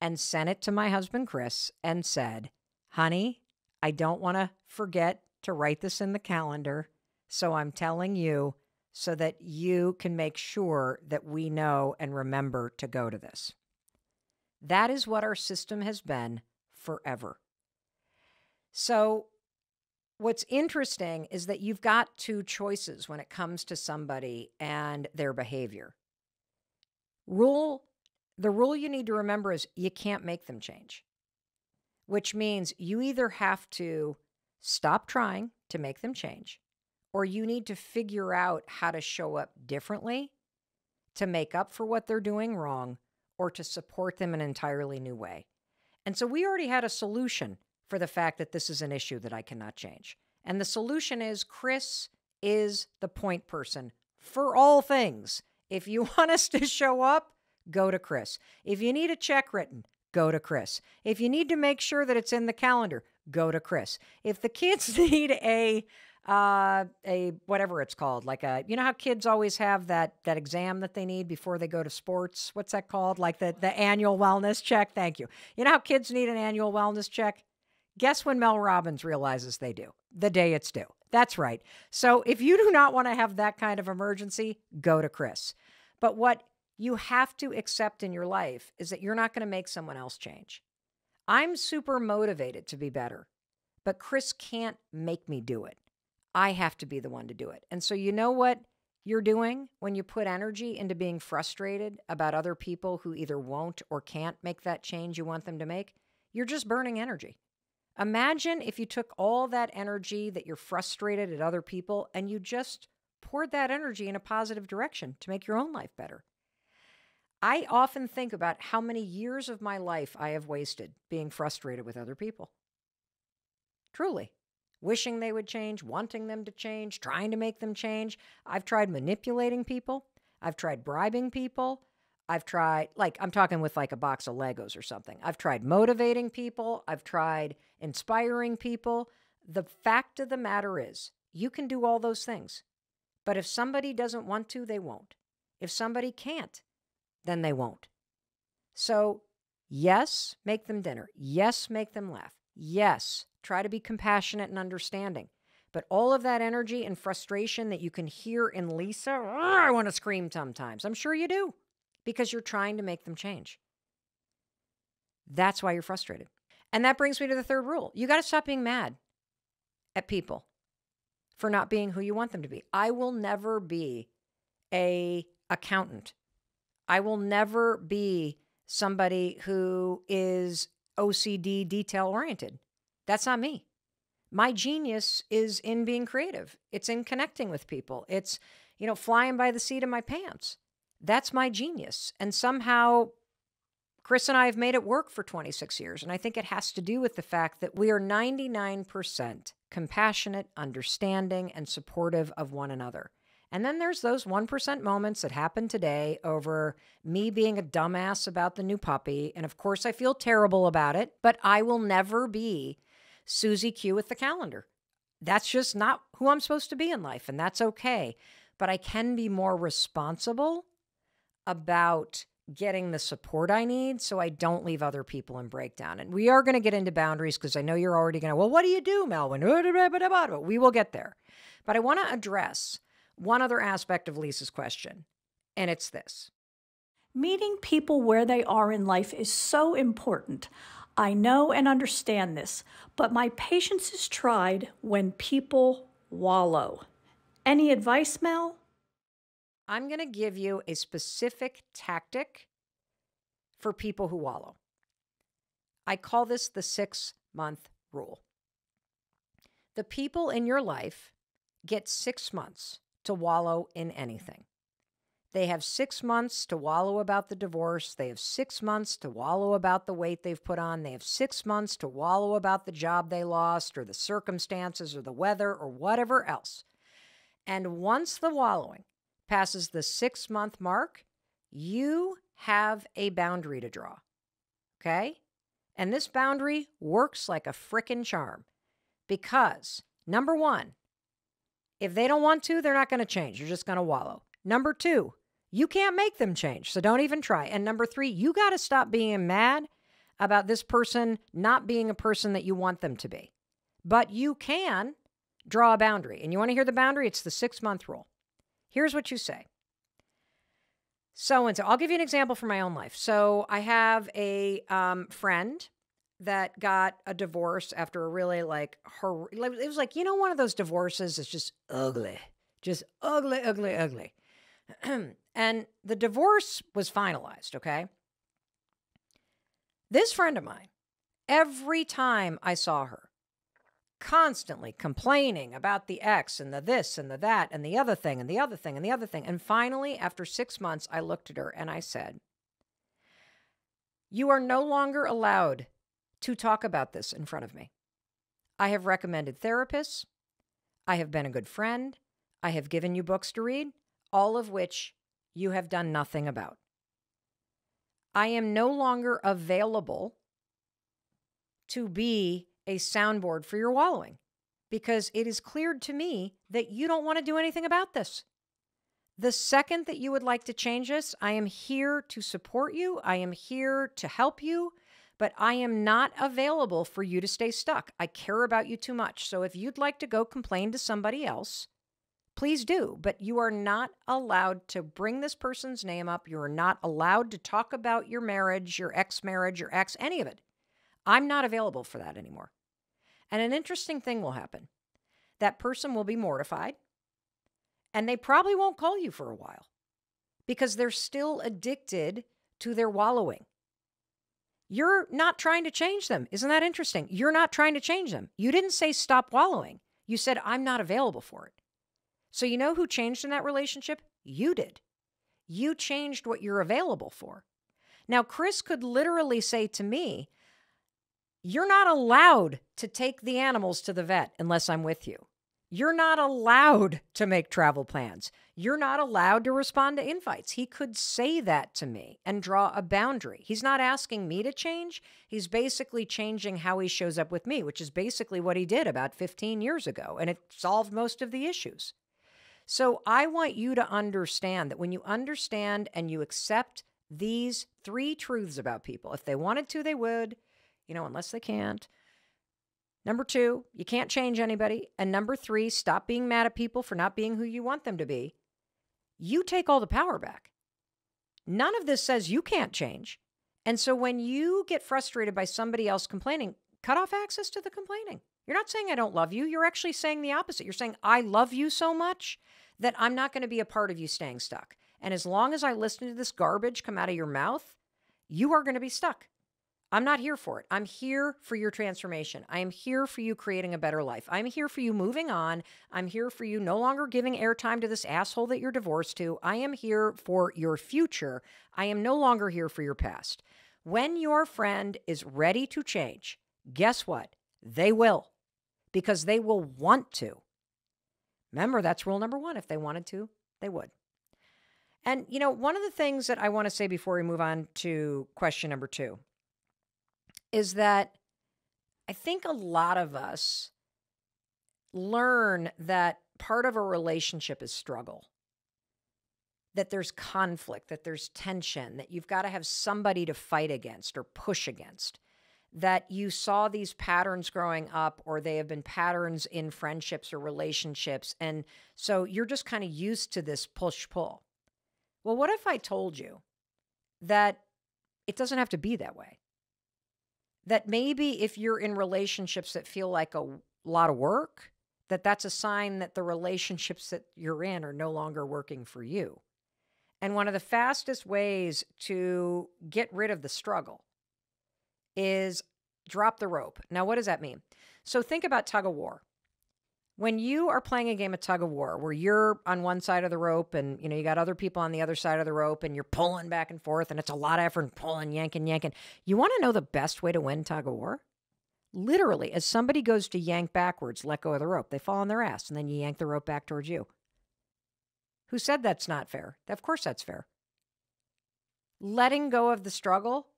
and sent it to my husband, Chris, and said, "Honey, I don't want to forget to write this in the calendar, so I'm telling you so that you can make sure that we know and remember to go to this." That is what our system has been forever. So what's interesting is that you've got two choices when it comes to somebody and their behavior. The rule you need to remember is you can't make them change, which means you either have to stop trying to make them change, or you need to figure out how to show up differently to make up for what they're doing wrong, or to support them in an entirely new way. And so we already had a solution for the fact that this is an issue that I cannot change. And the solution is Chris is the point person for all things. If you want us to show up, go to Chris. If you need a check written, go to Chris. If you need to make sure that it's in the calendar, go to Chris. If the kids need a whatever it's called, like a, you know how kids always have that exam that they need before they go to sports? What's that called? Like the annual wellness check? Thank you. You know how kids need an annual wellness check? Guess when Mel Robbins realizes they do? The day it's due. That's right. So if you do not want to have that kind of emergency, go to Chris. But what you have to accept in your life is that you're not going to make someone else change. I'm super motivated to be better, but Chris can't make me do it. I have to be the one to do it. And so you know what you're doing when you put energy into being frustrated about other people who either won't or can't make that change you want them to make? You're just burning energy. Imagine if you took all that energy that you're frustrated at other people and you just poured that energy in a positive direction to make your own life better. I often think about how many years of my life I have wasted being frustrated with other people. Truly. Wishing they would change, wanting them to change, trying to make them change. I've tried manipulating people. I've tried bribing people. I've tried, like, I'm talking with like a box of Legos or something. I've tried motivating people. I've tried inspiring people. The fact of the matter is, you can do all those things. But if somebody doesn't want to, they won't. If somebody can't, then they won't. So, yes, make them dinner. Yes, make them laugh. Yes, try to be compassionate and understanding. But all of that energy and frustration that you can hear in Lisa, I want to scream sometimes. I'm sure you do, because you're trying to make them change. That's why you're frustrated. And that brings me to the third rule. You got to stop being mad at people for not being who you want them to be. I will never be an accountant. I will never be somebody who is OCD detail-oriented. That's not me. My genius is in being creative. It's in connecting with people. It's, you know, flying by the seat of my pants. That's my genius. And somehow Chris and I have made it work for 26 years. And I think it has to do with the fact that we are 99% compassionate, understanding, and supportive of one another. And then there's those 1% moments that happened today over me being a dumbass about the new puppy. And of course, I feel terrible about it, but I will never be Susie Q with the calendar. That's just not who I'm supposed to be in life, and that's okay. But I can be more responsible about getting the support I need so I don't leave other people in breakdown. And we are going to get into boundaries because I know you're already going to, well, what do you do, Melvin? We will get there. But I want to address one other aspect of Lisa's question, and it's this. Meeting people where they are in life is so important. I know and understand this, but my patience is tried when people wallow. Any advice, Mel? I'm going to give you a specific tactic for people who wallow. I call this the 6-month rule. The people in your life get 6 months to wallow in anything. They have 6 months to wallow about the divorce. They have 6 months to wallow about the weight they've put on. They have 6 months to wallow about the job they lost or the circumstances or the weather or whatever else. And once the wallowing passes the 6-month mark, you have a boundary to draw. Okay? And this boundary works like a frickin' charm because, number one, if they don't want to, they're not going to change. You're just going to wallow. Number two, you can't make them change, so don't even try. And number three, you got to stop being mad about this person not being a person that you want them to be. But you can draw a boundary. And you want to hear the boundary? It's the 6-month rule. Here's what you say. So and so. I'll give you an example from my own life. So I have a friend that got a divorce after a really it was like, you know, one of those divorces is just ugly. Just ugly, ugly, ugly. And the divorce was finalized, okay? This friend of mine, every time I saw her, constantly complaining about the ex and the this and the that and the other thing and the other thing and the other thing. And finally, after 6 months, I looked at her and I said, you are no longer allowed to talk about this in front of me. I have recommended therapists. I have been a good friend. I have given you books to read, all of which you have done nothing about. I am no longer available to be a soundboard for your wallowing because it is clear to me that you don't want to do anything about this. The second that you would like to change this, I am here to support you. I am here to help you, but I am not available for you to stay stuck. I care about you too much. So if you'd like to go complain to somebody else, please do, but you are not allowed to bring this person's name up. You are not allowed to talk about your marriage, your ex, any of it. I'm not available for that anymore. And an interesting thing will happen. That person will be mortified. And they probably won't call you for a while because they're still addicted to their wallowing. You're not trying to change them. Isn't that interesting? You're not trying to change them. You didn't say stop wallowing. You said, I'm not available for it. So you know who changed in that relationship? You did. You changed what you're available for. Now, Chris could literally say to me, you're not allowed to take the animals to the vet unless I'm with you. You're not allowed to make travel plans. You're not allowed to respond to invites. He could say that to me and draw a boundary. He's not asking me to change. He's basically changing how he shows up with me, which is basically what he did about 15 years ago, and it solved most of the issues. So I want you to understand that when you understand and you accept these three truths about people, if they wanted to, they would, you know, unless they can't. Number two, you can't change anybody. And number three, stop being mad at people for not being who you want them to be. You take all the power back. None of this says you can't change. And so when you get frustrated by somebody else complaining, cut off access to the complaining. You're not saying I don't love you. You're actually saying the opposite. You're saying I love you so much that I'm not going to be a part of you staying stuck. And as long as I listen to this garbage come out of your mouth, you are going to be stuck. I'm not here for it. I'm here for your transformation. I am here for you creating a better life. I'm here for you moving on. I'm here for you no longer giving airtime to this asshole that you're divorced to. I am here for your future. I am no longer here for your past. When your friend is ready to change, guess what? They will, because they will want to. Remember, that's rule number one. If they wanted to, they would. And, you know, one of the things that I want to say before we move on to question number two is that I think a lot of us learn that part of a relationship is struggle, that there's conflict, that there's tension, that you've got to have somebody to fight against or push against, that you saw these patterns growing up or they have been patterns in friendships or relationships. And so you're just kind of used to this push-pull. Well, what if I told you that it doesn't have to be that way? That maybe if you're in relationships that feel like a lot of work, that that's a sign that the relationships that you're in are no longer working for you. And one of the fastest ways to get rid of the struggle is drop the rope. Now, what does that mean? So think about tug of war. When you are playing a game of tug of war where you're on one side of the rope and, you know, you got other people on the other side of the rope and you're pulling back and forth and it's a lot of effort, pulling, yanking. You want to know the best way to win tug of war? Literally, as somebody goes to yank backwards, let go of the rope, they fall on their ass and then you yank the rope back towards you. Who said that's not fair? Of course that's fair. Letting go of the struggle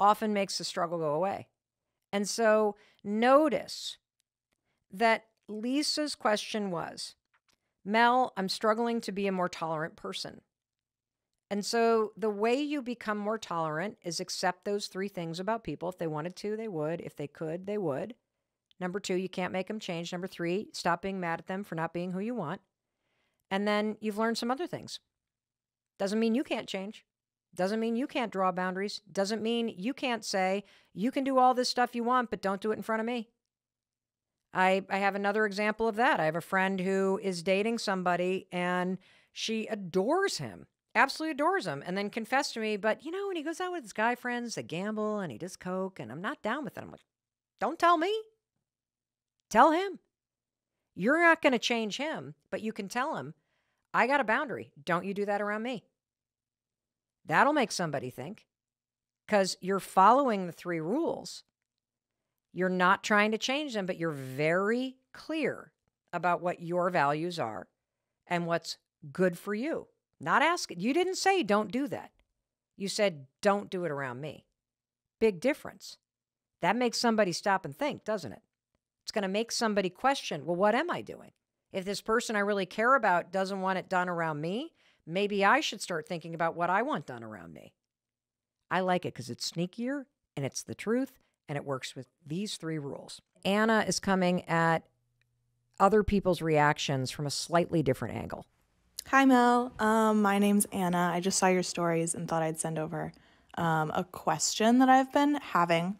often makes the struggle go away. And so notice that Lisa's question was, Mel, I'm struggling to be a more tolerant person. And so the way you become more tolerant is accept those three things about people. If they wanted to, they would. If they could, they would. Number two, you can't make them change. Number three, stop being mad at them for not being who you want. And then you've learned some other things. Doesn't mean you can't change. Doesn't mean you can't draw boundaries. Doesn't mean you can't say, you can do all this stuff you want, but don't do it in front of me. I have another example of that. I have a friend who is dating somebody and she adores him, absolutely adores him, and then confessed to me, but you know, when he goes out with his guy friends, they gamble and he does coke and I'm not down with it. I'm like, don't tell me. Tell him. You're not going to change him, but you can tell him, I got a boundary. Don't you do that around me. That'll make somebody think because you're following the three rules. You're not trying to change them, but you're very clear about what your values are and what's good for you. Not asking. You didn't say don't do that. You said don't do it around me. Big difference. That makes somebody stop and think, doesn't it? It's going to make somebody question, well, what am I doing? If this person I really care about doesn't want it done around me, maybe I should start thinking about what I want done around me. I like it because it's sneakier and it's the truth and it works with these three rules. Anna is coming at other people's reactions from a slightly different angle. Hi, Mel. My name's Anna. I just saw your stories and thought I'd send over a question that I've been having.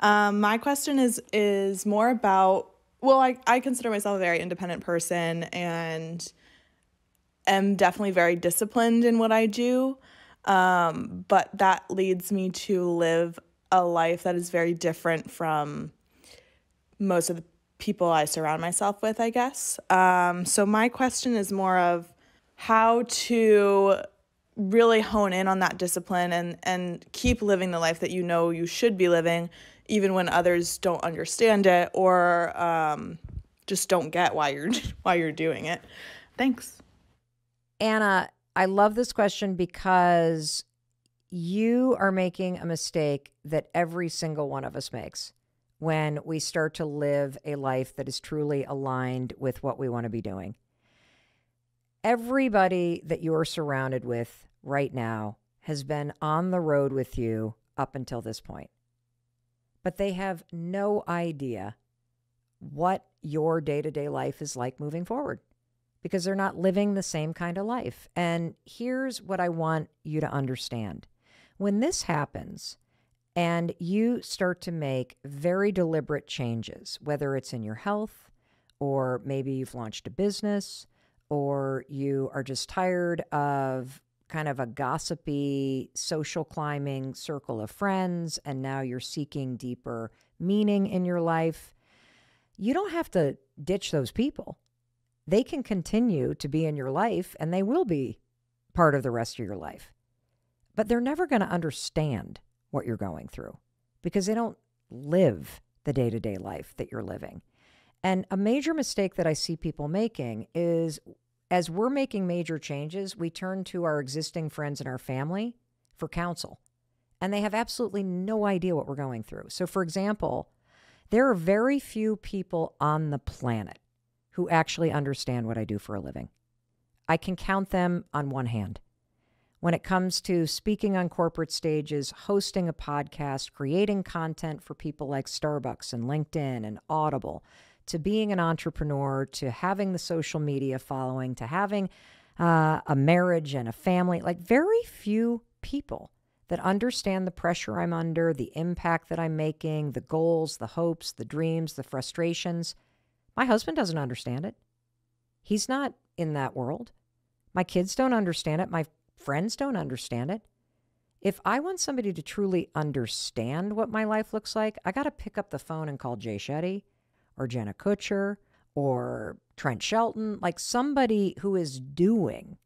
My question is more about, well, I consider myself a very independent person and am definitely very disciplined in what I do. But that leads me to live a life that is very different from most of the people I surround myself with, I guess. So my question is more of how to really hone in on that discipline and keep living the life that you know you should be living, even when others don't understand it or just don't get why you're doing it. Thanks. Anna, I love this question because you are making a mistake that every single one of us makes when we start to live a life that is truly aligned with what we want to be doing. Everybody that you're surrounded with right now has been on the road with you up until this point, but they have no idea what your day-to-day life is like moving forward because they're not living the same kind of life. And here's what I want you to understand. When this happens and you start to make very deliberate changes, whether it's in your health or maybe you've launched a business or you are just tired of kind of a gossipy, social climbing circle of friends, and now you're seeking deeper meaning in your life, you don't have to ditch those people. They can continue to be in your life, and they will be part of the rest of your life. But they're never going to understand what you're going through because they don't live the day-to-day life that you're living. And a major mistake that I see people making is, as we're making major changes, we turn to our existing friends and our family for counsel, and they have absolutely no idea what we're going through. So, for example, there are very few people on the planet who actually understand what I do for a living. I can count them on one hand. When it comes to speaking on corporate stages, hosting a podcast, creating content for people like Starbucks and LinkedIn and Audible, to being an entrepreneur, to having the social media following, to having a marriage and a family, like very few people that understand the pressure I'm under, the impact that I'm making, the goals, the hopes, the dreams, the frustrations. My husband doesn't understand it. He's not in that world. My kids don't understand it. My friends don't understand it. If I want somebody to truly understand what my life looks like, I got to pick up the phone and call Jay Shetty or Jenna Kutcher or Trent Shelton, like somebody who is doing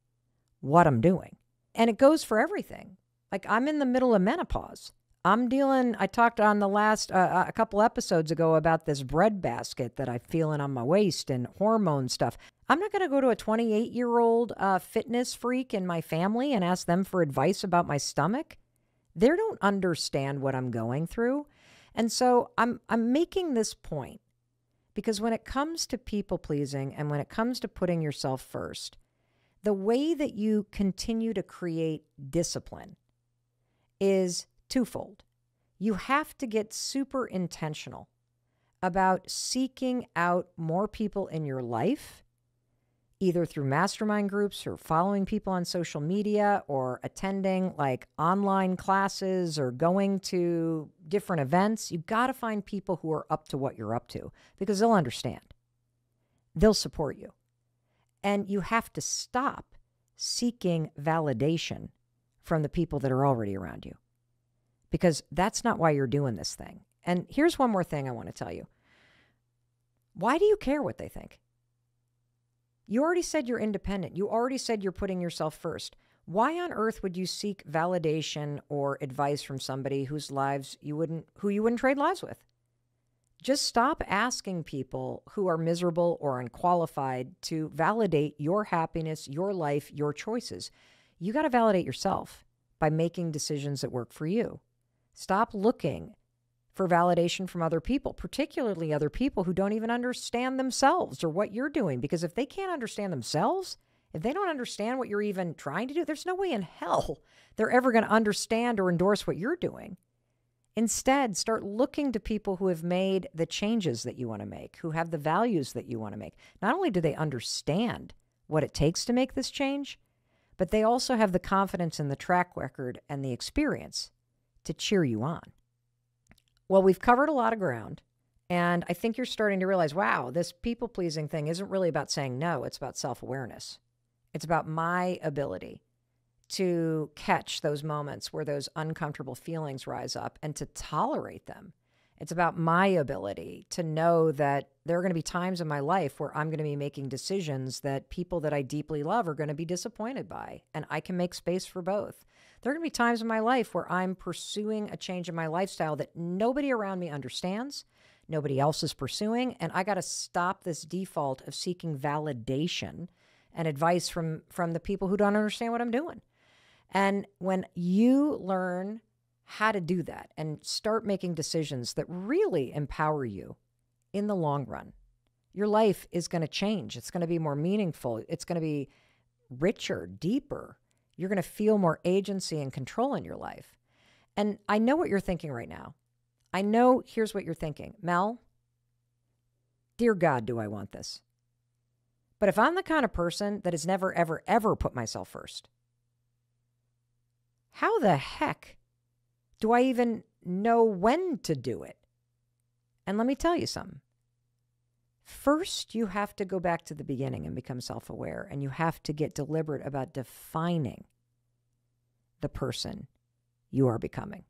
what I'm doing. And it goes for everything. Like I'm in the middle of menopause. I'm dealing, I talked on the last, a couple episodes ago about this breadbasket that I'm feeling on my waist and hormone stuff. I'm not going to go to a 28-year-old fitness freak in my family and ask them for advice about my stomach. They don't understand what I'm going through. And so I'm making this point because when it comes to people-pleasing and when it comes to putting yourself first, the way that you continue to create discipline is twofold. You have to get super intentional about seeking out more people in your life, either through mastermind groups or following people on social media or attending like online classes or going to different events. You've got to find people who are up to what you're up to because they'll understand. They'll support you. And you have to stop seeking validation from the people that are already around you, because that's not why you're doing this thing. And here's one more thing I want to tell you. Why do you care what they think? You already said you're independent. You already said you're putting yourself first. Why on earth would you seek validation or advice from somebody whose lives you wouldn't trade lives with? Just stop asking people who are miserable or unqualified to validate your happiness, your life, your choices. You got to validate yourself by making decisions that work for you. Stop looking for validation from other people, particularly other people who don't even understand themselves or what you're doing. Because if they can't understand themselves, if they don't understand what you're even trying to do, there's no way in hell they're ever going to understand or endorse what you're doing. Instead, start looking to people who have made the changes that you want to make, who have the values that you want to make. Not only do they understand what it takes to make this change, but they also have the confidence in the track record and the experience to cheer you on. Well, we've covered a lot of ground, and I think you're starting to realize, wow, this people-pleasing thing isn't really about saying no, it's about self-awareness. It's about my ability to catch those moments where those uncomfortable feelings rise up and to tolerate them. It's about my ability to know that there are going to be times in my life where I'm going to be making decisions that people that I deeply love are going to be disappointed by, and I can make space for both. There are going to be times in my life where I'm pursuing a change in my lifestyle that nobody around me understands, nobody else is pursuing, and I got to stop this default of seeking validation and advice from the people who don't understand what I'm doing. And when you learn how to do that and start making decisions that really empower you in the long run, your life is going to change. It's going to be more meaningful. It's going to be richer, deeper. You're going to feel more agency and control in your life. And I know what you're thinking right now. I know here's what you're thinking. Mel, dear God, do I want this? But if I'm the kind of person that has never, ever, ever put myself first, how the heck do I even know when to do it? And let me tell you something. First, you have to go back to the beginning and become self-aware, and you have to get deliberate about defining the person you are becoming.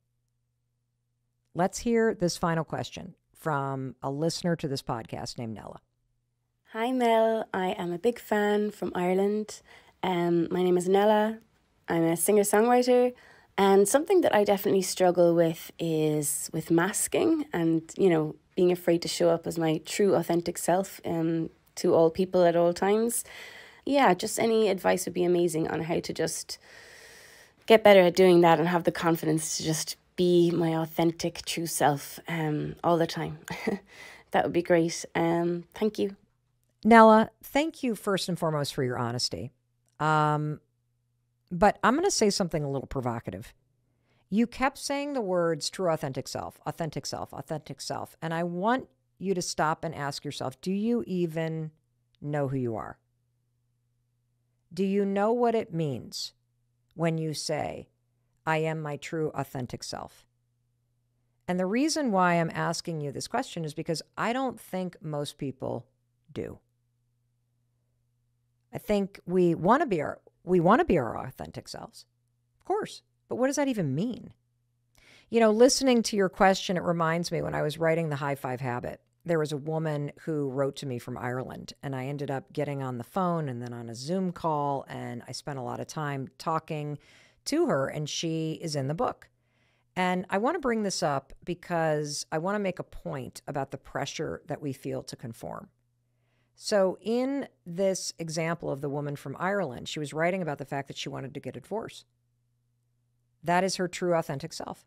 Let's hear this final question from a listener to this podcast named Nella. Hi Mel, I am a big fan from Ireland. My name is Nella. I'm a singer-songwriter, and something that I definitely struggle with is with masking and, you know, being afraid to show up as my true authentic self to all people at all times. Yeah, just any advice would be amazing on how to just get better at doing that and have the confidence to just be my authentic true self all the time. That would be great. Thank you. Nella, thank you first and foremost for your honesty. But I'm going to say something a little provocative. You kept saying the words true authentic self, authentic self, authentic self. And I want you to stop and ask yourself, do you even know who you are? Do you know what it means when you say, I am my true authentic self? And the reason why I'm asking you this question is because I don't think most people do. I think we want to be our... we want to be our authentic selves, of course. But what does that even mean? You know, listening to your question, it reminds me when I was writing the High 5 Habit, there was a woman who wrote to me from Ireland, and I ended up getting on the phone and then on a Zoom call, and I spent a lot of time talking to her, and she is in the book. And I want to bring this up because I want to make a point about the pressure that we feel to conform. So in this example of the woman from Ireland, she was writing about the fact that she wanted to get a divorce. That is her true authentic self.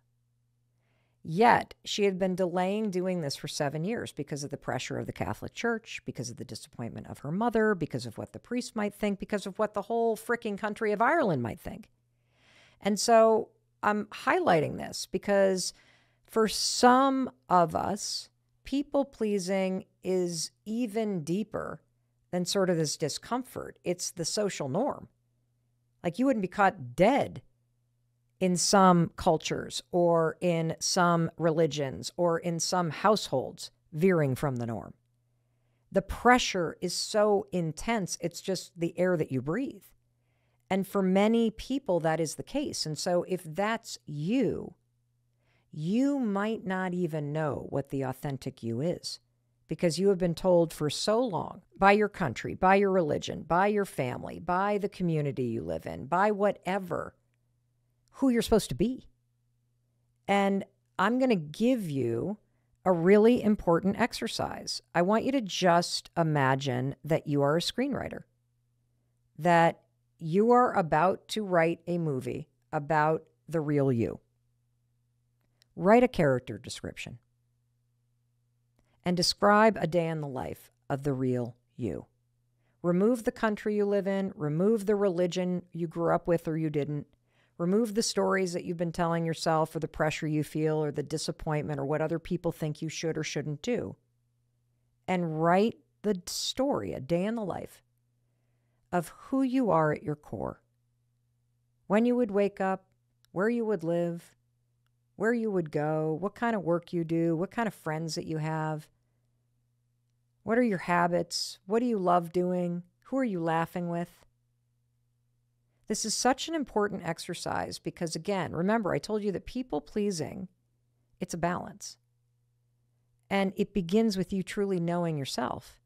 Yet she had been delaying doing this for 7 years because of the pressure of the Catholic Church, because of the disappointment of her mother, because of what the priest might think, because of what the whole fricking country of Ireland might think. And so I'm highlighting this because for some of us, people-pleasing is even deeper than sort of this discomfort. It's the social norm. Like, you wouldn't be caught dead in some cultures or in some religions or in some households veering from the norm. The pressure is so intense, it's just the air that you breathe. And for many people, that is the case. And so if that's you, you might not even know what the authentic you is, because you have been told for so long by your country, by your religion, by your family, by the community you live in, by whatever, who you're supposed to be. And I'm going to give you a really important exercise. I want you to just imagine that you are a screenwriter, that you are about to write a movie about the real you. Write a character description and describe a day in the life of the real you. Remove the country you live in, remove the religion you grew up with or you didn't, remove the stories that you've been telling yourself or the pressure you feel or the disappointment or what other people think you should or shouldn't do, and write the story, a day in the life, of who you are at your core. When you would wake up, where you would live, where you would go, what kind of work you do, what kind of friends that you have, what are your habits, what do you love doing, who are you laughing with? This is such an important exercise because, again, remember, I told you that people pleasing, it's a balance. And it begins with you truly knowing yourself.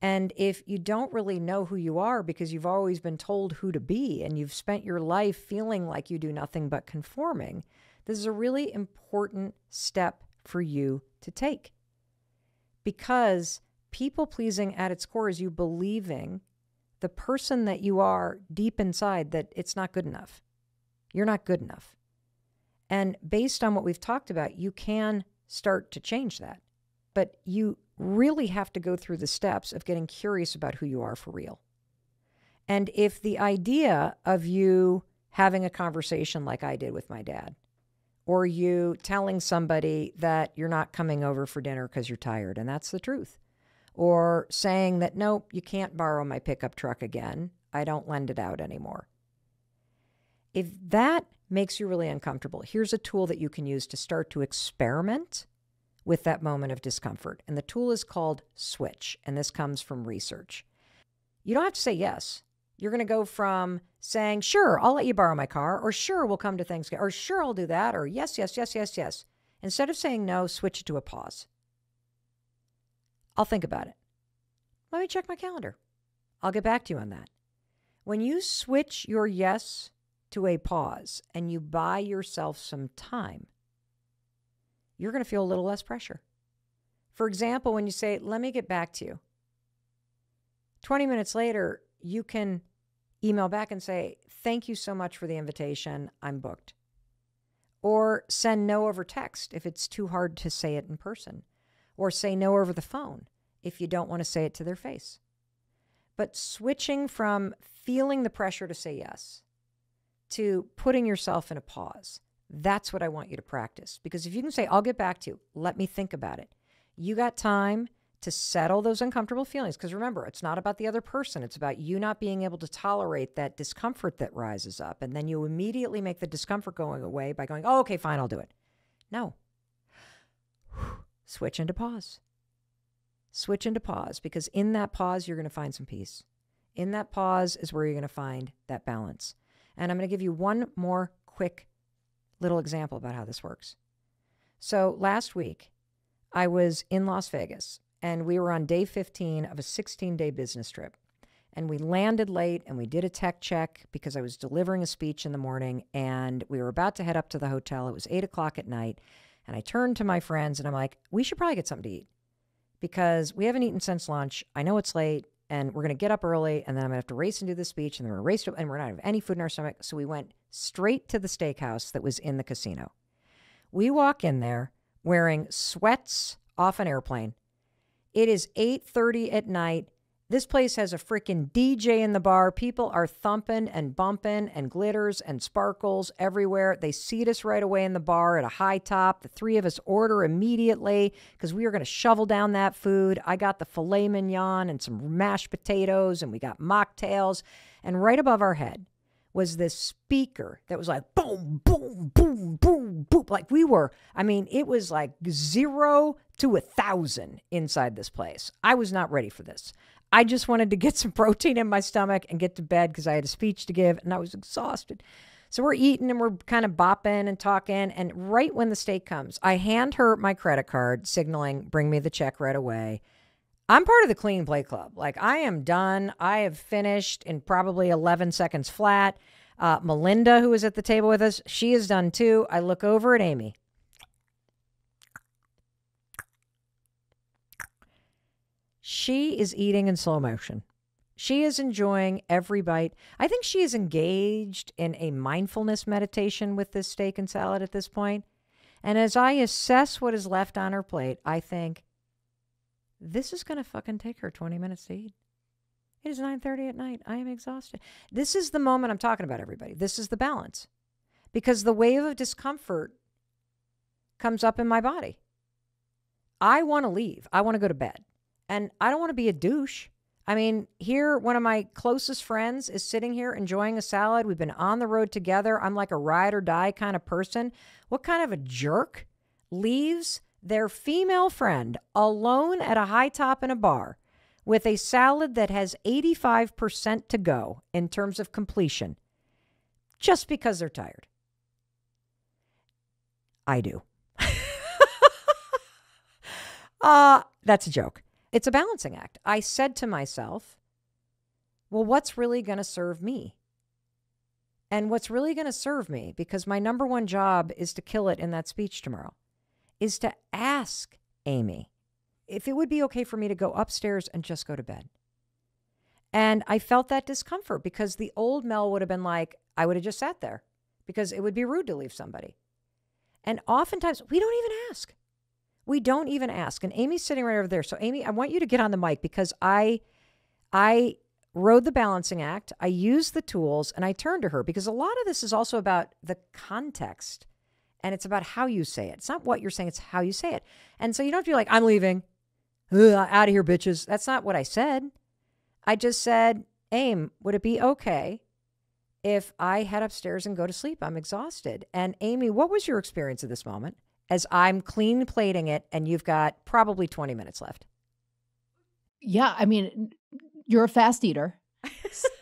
And if you don't really know who you are because you've always been told who to be and you've spent your life feeling like you do nothing but conforming, this is a really important step for you to take. Because people pleasing at its core is you believing the person that you are deep inside that it's not good enough. You're not good enough. And based on what we've talked about, you can start to change that. But you really have to go through the steps of getting curious about who you are for real. And if the idea of you having a conversation like I did with my dad, or you telling somebody that you're not coming over for dinner because you're tired, and that's the truth, or saying that, nope, you can't borrow my pickup truck again. I don't lend it out anymore. If that makes you really uncomfortable, here's a tool that you can use to start to experiment with that moment of discomfort. And the tool is called switch. And this comes from research. You don't have to say yes. You're going to go from saying, sure, I'll let you borrow my car, or sure, we'll come to Thanksgiving, or sure, I'll do that, or yes, yes, yes, yes, yes. Instead of saying no, switch it to a pause. I'll think about it. Let me check my calendar. I'll get back to you on that. When you switch your yes to a pause and you buy yourself some time, you're going to feel a little less pressure. For example, when you say, let me get back to you, 20 minutes later, you can email back and say, thank you so much for the invitation. I'm booked. Or send no over text if it's too hard to say it in person. Or say no over the phone if you don't want to say it to their face. But switching from feeling the pressure to say yes to putting yourself in a pause, that's what I want you to practice. Because if you can say, I'll get back to you, let me think about it. You got time to settle those uncomfortable feelings. Because remember, it's not about the other person. It's about you not being able to tolerate that discomfort that rises up. And then you immediately make the discomfort going away by going, oh, okay, fine, I'll do it. No. Switch into pause. Switch into pause, because in that pause, you're going to find some peace. In that pause is where you're going to find that balance. And I'm going to give you one more quick little example about how this works. So last week, I was in Las Vegas, and we were on day 15 of a 16-day business trip. And we landed late, and we did a tech check because I was delivering a speech in the morning, and we were about to head up to the hotel. It was 8 o'clock at night. And I turned to my friends and I'm like, we should probably get something to eat because we haven't eaten since lunch. I know it's late and we're going to get up early and then I'm going to have to race and do this speech and then we're going to race up and we're not going to have any food in our stomach. So we went straight to the steakhouse that was in the casino. We walk in there wearing sweats off an airplane. It is 8:30 at night. This place has a freaking DJ in the bar. People are thumping and bumping and glitters and sparkles everywhere. They seat us right away in the bar at a high top. The three of us order immediately because we are going to shovel down that food. I got the filet mignon and some mashed potatoes and we got mocktails. And right above our head was this speaker that was like boom, boom, boom, boom, boom. Like we were, I mean, it was like 0 to 1,000 inside this place. I was not ready for this. I just wanted to get some protein in my stomach and get to bed because I had a speech to give and I was exhausted. So we're eating and we're kind of bopping and talking. And right when the steak comes, I hand her my credit card signaling, bring me the check right away. I'm part of the Clean Play Club. Like I am done. I have finished in probably 11 seconds flat. Melinda, who was at the table with us, she is done too. I look over at Amy. She is eating in slow motion. She is enjoying every bite. I think she is engaged in a mindfulness meditation with this steak and salad at this point. And as I assess what is left on her plate, I think, this is going to fucking take her 20 minutes to eat. It is 9:30 at night. I am exhausted. This is the moment I'm talking about, everybody. This is the balance. Because the wave of discomfort comes up in my body. I want to leave. I want to go to bed. And I don't want to be a douche. I mean, here, one of my closest friends is sitting here enjoying a salad. We've been on the road together. I'm like a ride or die kind of person. What kind of a jerk leaves their female friend alone at a high top in a bar with a salad that has 85% to go in terms of completion just because they're tired? I do. That's a joke. It's a balancing act. I said to myself, well, what's really going to serve me? And what's really going to serve me, because my number one job is to kill it in that speech tomorrow, is to ask Amy if it would be okay for me to go upstairs and just go to bed. And I felt that discomfort because the old Mel would have been like, I would have just sat there because it would be rude to leave somebody. And oftentimes we don't even ask. We don't even ask. And Amy's sitting right over there. So Amy, I want you to get on the mic because I rode the balancing act. I used the tools and I turned to her because a lot of this is also about the context and it's about how you say it. It's not what you're saying. It's how you say it. And so you don't have to be like, I'm leaving. Out of here, bitches. That's not what I said. I just said, Amy, would it be okay if I head upstairs and go to sleep? I'm exhausted. And Amy, what was your experience of this moment? As I'm clean plating it and you've got probably 20 minutes left. Yeah, I mean, you're a fast eater.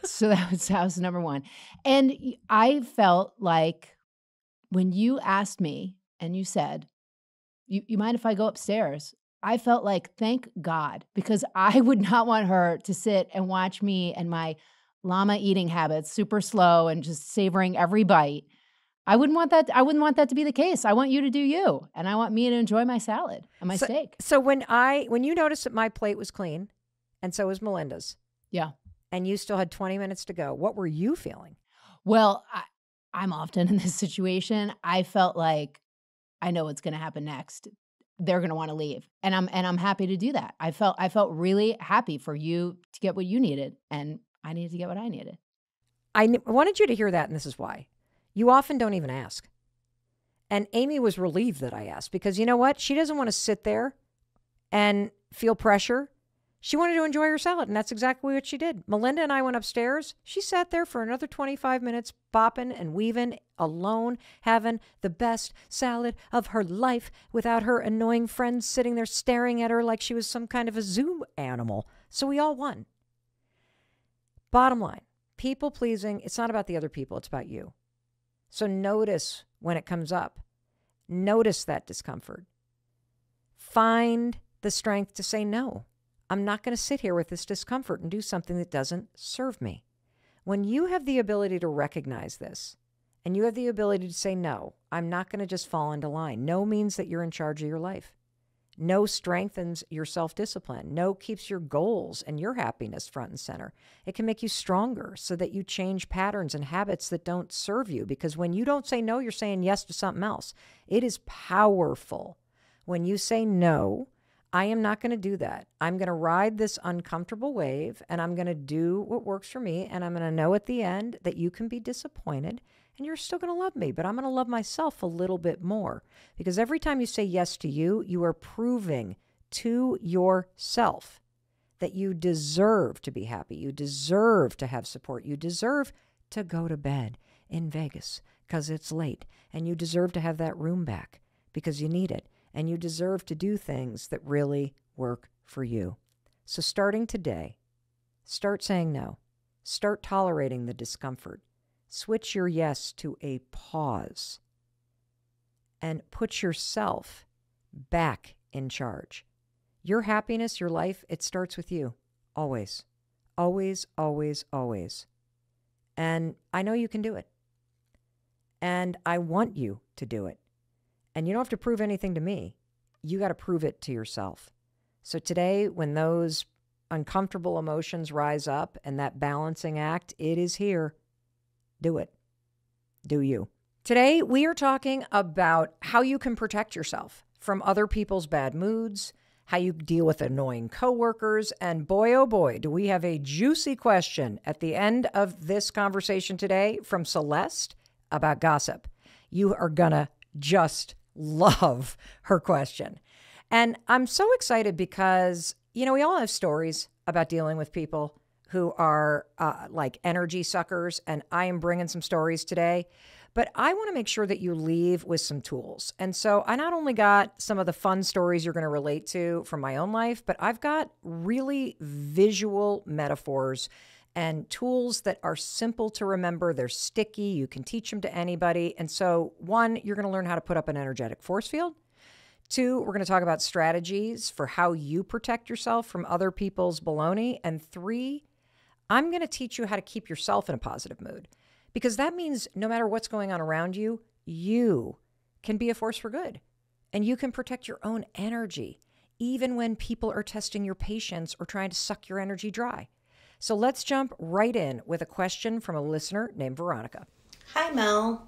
So that was number one. And I felt like when you asked me and you said, you mind if I go upstairs? I felt like, thank God, because I would not want her to sit and watch me and my llama eating habits, super slow and just savoring every bite. I wouldn't want that to be the case. I want you to do you, and I want me to enjoy my salad and my steak. So when you noticed that my plate was clean, and so was Melinda's. Yeah. And you still had 20 minutes to go. What were you feeling? Well, I'm often in this situation. I felt like I know what's going to happen next. They're going to want to leave, and I'm happy to do that. I felt really happy for you to get what you needed, and I needed to get what I needed. I wanted you to hear that, and this is why. You often don't even ask. And Amy was relieved that I asked because you know what? She doesn't want to sit there and feel pressure. She wanted to enjoy her salad, and that's exactly what she did. Melinda and I went upstairs. She sat there for another 25 minutes, bopping and weaving alone, having the best salad of her life without her annoying friends sitting there staring at her like she was some kind of a zoo animal. So we all won. Bottom line, people pleasing, it's not about the other people. It's about you. So notice when it comes up. Notice that discomfort. Find the strength to say, no, I'm not going to sit here with this discomfort and do something that doesn't serve me. When you have the ability to recognize this and you have the ability to say, no, I'm not going to just fall into line. No means that you're in charge of your life. No strengthens your self-discipline. No keeps your goals and your happiness front and center. It can make you stronger so that you change patterns and habits that don't serve you. Because when you don't say no, you're saying yes to something else. It is powerful. When you say no, I am not going to do that. I'm going to ride this uncomfortable wave and I'm going to do what works for me. And I'm going to know at the end that you can be disappointed and you're still going to love me, but I'm going to love myself a little bit more because every time you say yes to you, you are proving to yourself that you deserve to be happy. You deserve to have support. You deserve to go to bed in Vegas because it's late and you deserve to have that room back because you need it and you deserve to do things that really work for you. So starting today, start saying no. Start tolerating the discomfort. Switch your yes to a pause and put yourself back in charge. Your happiness, your life, it starts with you. Always, always, always, always. And I know you can do it. And I want you to do it. And you don't have to prove anything to me. You got to prove it to yourself. So today, when those uncomfortable emotions rise up and that balancing act, it is here. Do it. Do you. Today, we are talking about how you can protect yourself from other people's bad moods, how you deal with annoying coworkers, and boy, oh boy, do we have a juicy question at the end of this conversation today from Celeste about gossip. You are gonna just love her question. And I'm so excited because, you know, we all have stories about dealing with people who are like energy suckers, and I am bringing some stories today. But I want to make sure that you leave with some tools. And so I not only got some of the fun stories you're going to relate to from my own life, but I've got really visual metaphors and tools that are simple to remember. They're sticky. You can teach them to anybody. And so one, you're going to learn how to put up an energetic force field. Two, we're going to talk about strategies for how you protect yourself from other people's baloney. And three, I'm going to teach you how to keep yourself in a positive mood. Because that means no matter what's going on around you, you can be a force for good. And you can protect your own energy, even when people are testing your patience or trying to suck your energy dry. So let's jump right in with a question from a listener named Veronica. Hi, Mel.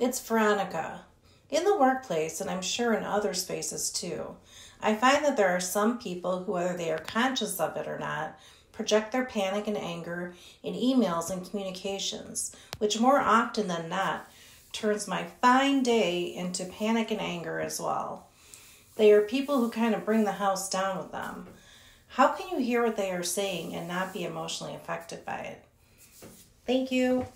It's Veronica. In the workplace, and I'm sure in other spaces too, I find that there are some people who, whether they are conscious of it or not, project their panic and anger in emails and communications, which more often than not turns my fine day into panic and anger as well. They are people who kind of bring the house down with them. How can you hear what they are saying and not be emotionally affected by it? Thank you.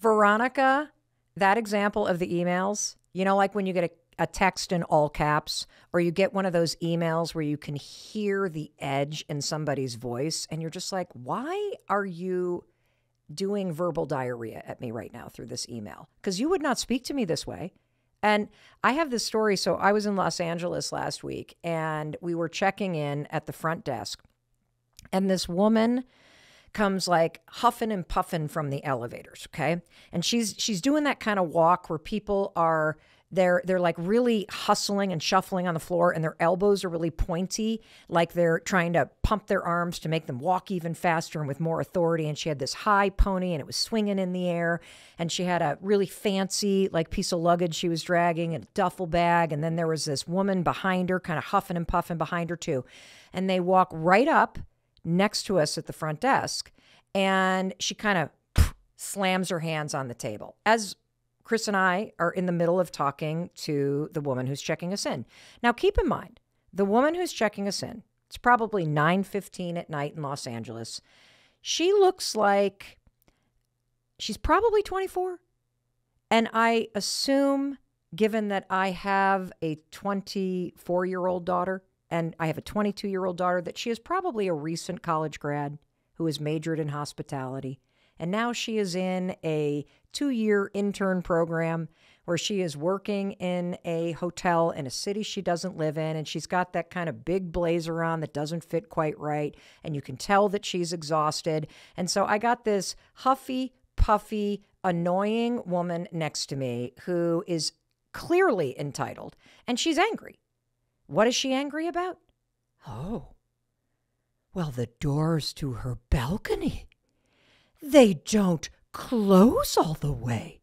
Veronica, that example of the emails, you know, like when you get a text in all caps, or you get one of those emails where you can hear the edge in somebody's voice and you're just like, why are you doing verbal diarrhea at me right now through this email? Because you would not speak to me this way. And I have this story. So I was in Los Angeles last week and we were checking in at the front desk, and this woman comes like huffing and puffing from the elevators. Okay. And she's doing that kind of walk where people are, they're like really hustling and shuffling on the floor, and their elbows are really pointy, like they're trying to pump their arms to make them walk even faster and with more authority. And she had this high pony and it was swinging in the air, and she had a really fancy like piece of luggage she was dragging and a duffel bag. And then there was this woman behind her kind of huffing and puffing behind her too. And they walk right up next to us at the front desk, and she kind of slams her hands on the table as Chris and I are in the middle of talking to the woman who's checking us in. Now, keep in mind, the woman who's checking us in, it's probably 9:15 at night in Los Angeles. She looks like she's probably 24. And I assume, given that I have a 24-year-old daughter and I have a 22-year-old daughter, that she is probably a recent college grad who has majored in hospitality. And now she is in a 2-year intern program where she is working in a hotel in a city she doesn't live in. And she's got that kind of big blazer on that doesn't fit quite right. And you can tell that she's exhausted. And so I got this huffy, puffy, annoying woman next to me who is clearly entitled. And she's angry. What is she angry about? Oh, well, the doors to her balcony, they don't close all the way.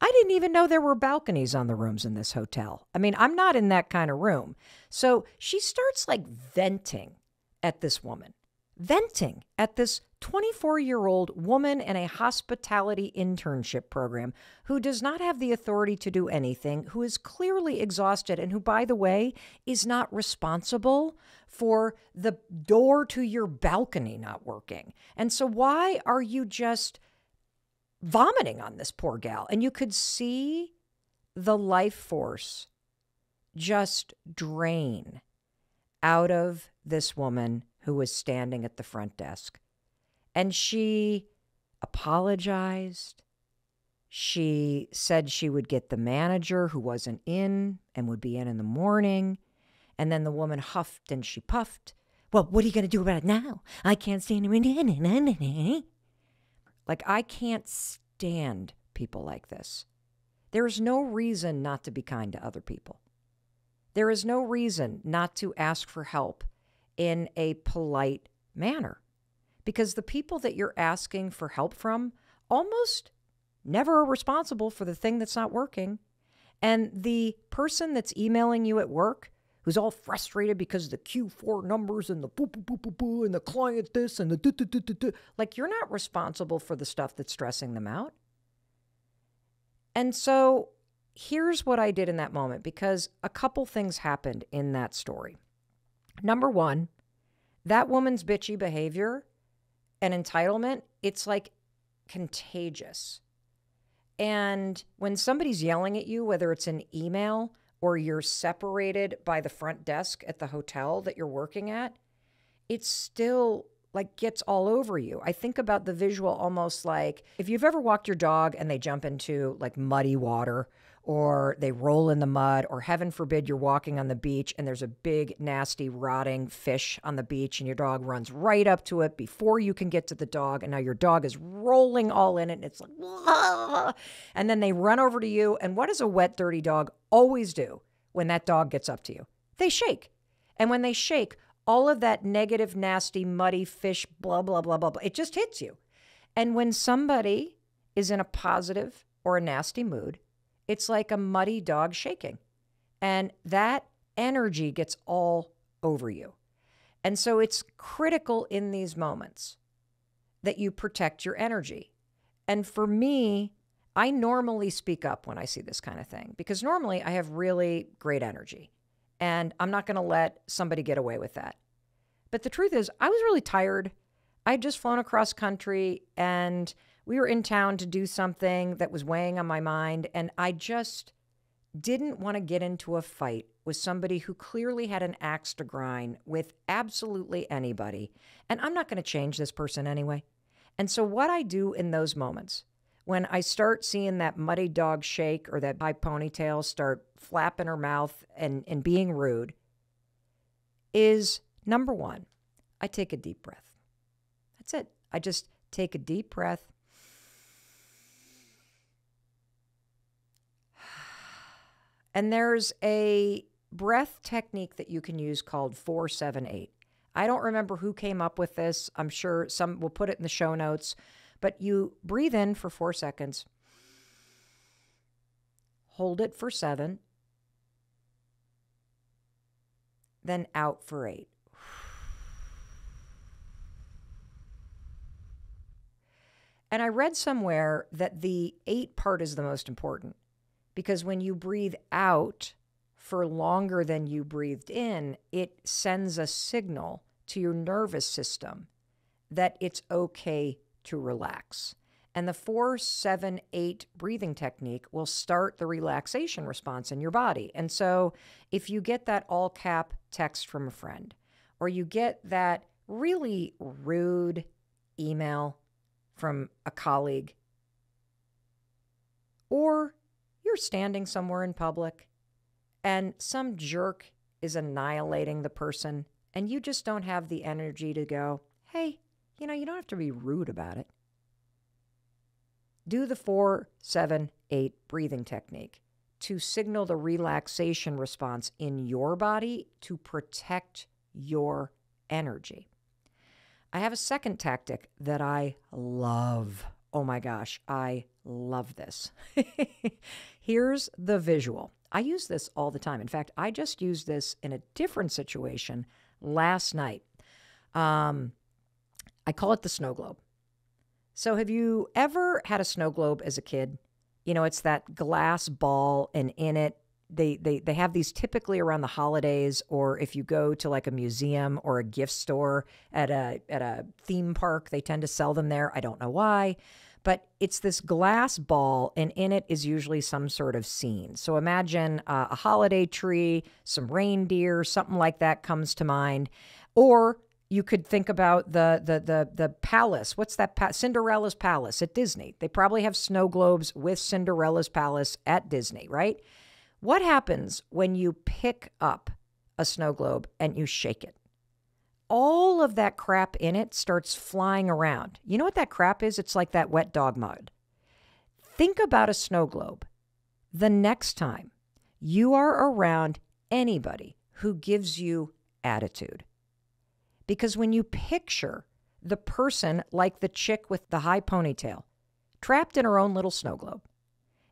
I didn't even know there were balconies on the rooms in this hotel. I mean, I'm not in that kind of room. So she starts like venting at this woman, venting at this 24-year-old woman in a hospitality internship program who does not have the authority to do anything, who is clearly exhausted, and who, by the way, is not responsible for the door to your balcony not working. And so why are you just vomiting on this poor gal? And you could see the life force just drain out of this woman who was standing at the front desk. And she apologized. She said she would get the manager who wasn't in and would be in the morning. And then the woman huffed and she puffed. Well, what are you going to do about it now? I can't stand it. Like, I can't stand people like this. There is no reason not to be kind to other people. There is no reason not to ask for help in a polite manner, because the people that you're asking for help from almost never are responsible for the thing that's not working. And the person that's emailing you at work, who's all frustrated because of the Q4 numbers and the boo, boo, boo, boo, boo, and the client this and the do, do, do, do, do. Like, you're not responsible for the stuff that's stressing them out. And so here's what I did in that moment, because a couple things happened in that story. Number one, that woman's bitchy behavior and entitlement, it's like contagious. And when somebody's yelling at you, whether it's an email or you're separated by the front desk at the hotel that you're working at, it still like gets all over you. I think about the visual almost like if you've ever walked your dog and they jump into like muddy water or they roll in the mud, or heaven forbid you're walking on the beach and there's a big, nasty, rotting fish on the beach and your dog runs right up to it before you can get to the dog. And now your dog is rolling all in it and it's like, wah! And then they run over to you. And what does a wet, dirty dog always do when that dog gets up to you? They shake. And when they shake, all of that negative, nasty, muddy fish, blah, blah, blah, blah, blah, it just hits you. And when somebody is in a positive or a nasty mood, it's like a muddy dog shaking, and that energy gets all over you. And so it's critical in these moments that you protect your energy. And for me, I normally speak up when I see this kind of thing, because normally I have really great energy and I'm not going to let somebody get away with that. But the truth is, I was really tired. I'd just flown across country and we were in town to do something that was weighing on my mind, and I just didn't want to get into a fight with somebody who clearly had an axe to grind with absolutely anybody. And I'm not going to change this person anyway. And so what I do in those moments, when I start seeing that muddy dog shake or that high ponytail start flapping her mouth and being rude, is number one, I take a deep breath. That's it. I just take a deep breath. And there's a breath technique that you can use called 4-7-8. I don't remember who came up with this. I'm sure some will put it in the show notes. But you breathe in for 4 seconds. Hold it for 7. Then out for 8. And I read somewhere that the 8 part is the most important, because when you breathe out for longer than you breathed in, it sends a signal to your nervous system that it's okay to relax. And the 4-7-8 breathing technique will start the relaxation response in your body. And so if you get that all cap text from a friend, or you get that really rude email from a colleague, or you're standing somewhere in public and some jerk is annihilating the person and you just don't have the energy to go, hey, you know, you don't have to be rude about it. Do the 4-7-8 breathing technique to signal the relaxation response in your body to protect your energy. I have a second tactic that I love. Oh my gosh, I love this. Here's the visual. I use this all the time. In fact, I just used this in a different situation last night. I call it the snow globe. So have you ever had a snow globe as a kid? You know, it's that glass ball, and in it, they have these typically around the holidays, or if you go to like a museum or a gift store at a theme park, they tend to sell them there. I don't know why, but it's this glass ball, and in it is usually some sort of scene. So imagine a holiday tree, some reindeer, something like that comes to mind. Or you could think about the palace. What's that? Cinderella's palace at Disney. They probably have snow globes with Cinderella's palace at Disney, right? What happens when you pick up a snow globe and you shake it? All of that crap in it starts flying around. You know what that crap is? It's like that wet dog mud. Think about a snow globe the next time you are around anybody who gives you attitude. Because when you picture the person like the chick with the high ponytail, trapped in her own little snow globe,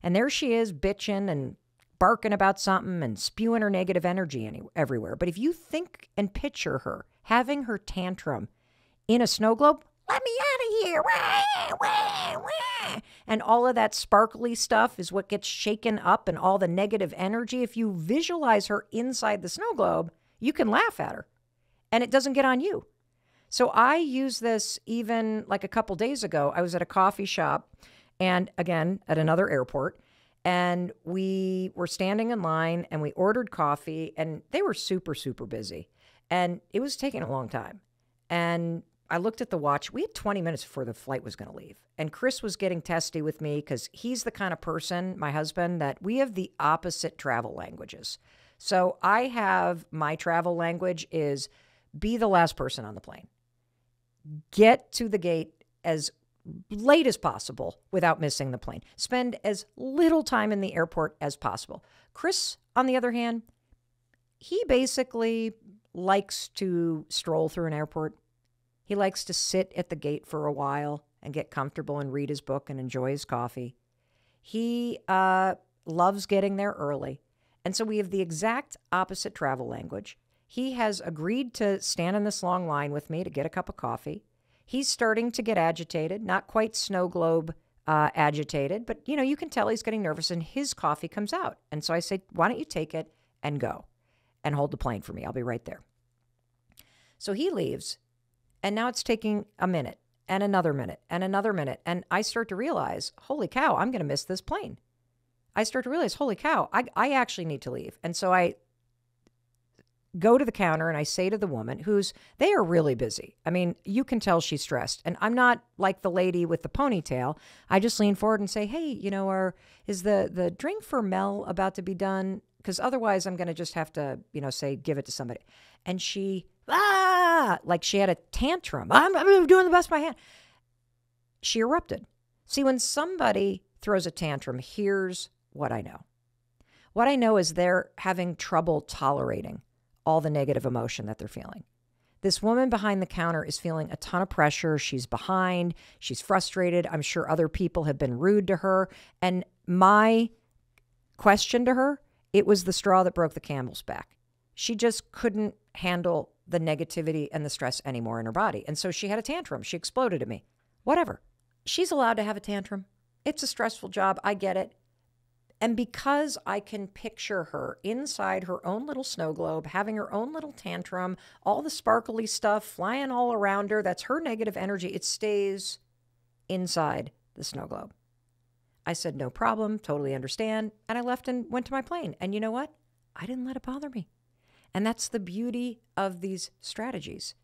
and there she is bitching and barking about something and spewing her negative energy everywhere. But if you think and picture her having her tantrum in a snow globe, let me out of here, wah, wah, wah, and all of that sparkly stuff is what gets shaken up and all the negative energy. If you visualize her inside the snow globe, you can laugh at her and it doesn't get on you. So I use this even like a couple days ago. I was at a coffee shop and again at another airport, and we were standing in line and we ordered coffee and they were super, super busy and it was taking a long time. And I looked at the watch. We had 20 minutes before the flight was going to leave. And Chris was getting testy with me because he's the kind of person, my husband, that we have the opposite travel languages. So I have, my travel language is be the last person on the plane. Get to the gate as late as possible without missing the plane. Spend as little time in the airport as possible. Chris, on the other hand, he basically likes to stroll through an airport. He likes to sit at the gate for a while and get comfortable and read his book and enjoy his coffee. He loves getting there early. And so we have the exact opposite travel language. He has agreed to stand in this long line with me to get a cup of coffee. He's starting to get agitated, not quite snow globe agitated, but you know, you can tell he's getting nervous and his coffee comes out. And so I say, why don't you take it and go and hold the plane for me? I'll be right there. So he leaves. And now it's taking a minute and another minute and another minute. And I start to realize, holy cow, I'm going to miss this plane. I start to realize, holy cow, I actually need to leave. And so I go to the counter and I say to the woman who's, they are really busy. I mean, you can tell she's stressed. And I'm not like the lady with the ponytail. I just lean forward and say, hey, you know, is the drink for Mel about to be done? Because otherwise I'm going to just have to, you know, say, give it to somebody. And she, like she had a tantrum. I'm doing the best of my hand. She erupted. See, when somebody throws a tantrum, here's what I know. What I know is they're having trouble tolerating all the negative emotion that they're feeling. This woman behind the counter is feeling a ton of pressure. She's behind. She's frustrated. I'm sure other people have been rude to her. And my question to her, it was the straw that broke the camel's back. She just couldn't handle the negativity and the stress anymore in her body. And so she had a tantrum. She exploded at me. Whatever. She's allowed to have a tantrum. It's a stressful job. I get it. And because I can picture her inside her own little snow globe, having her own little tantrum, all the sparkly stuff flying all around her, that's her negative energy. It stays inside the snow globe. I said, no problem, totally understand. And I left and went to my plane. And you know what? I didn't let it bother me. And that's the beauty of these strategies.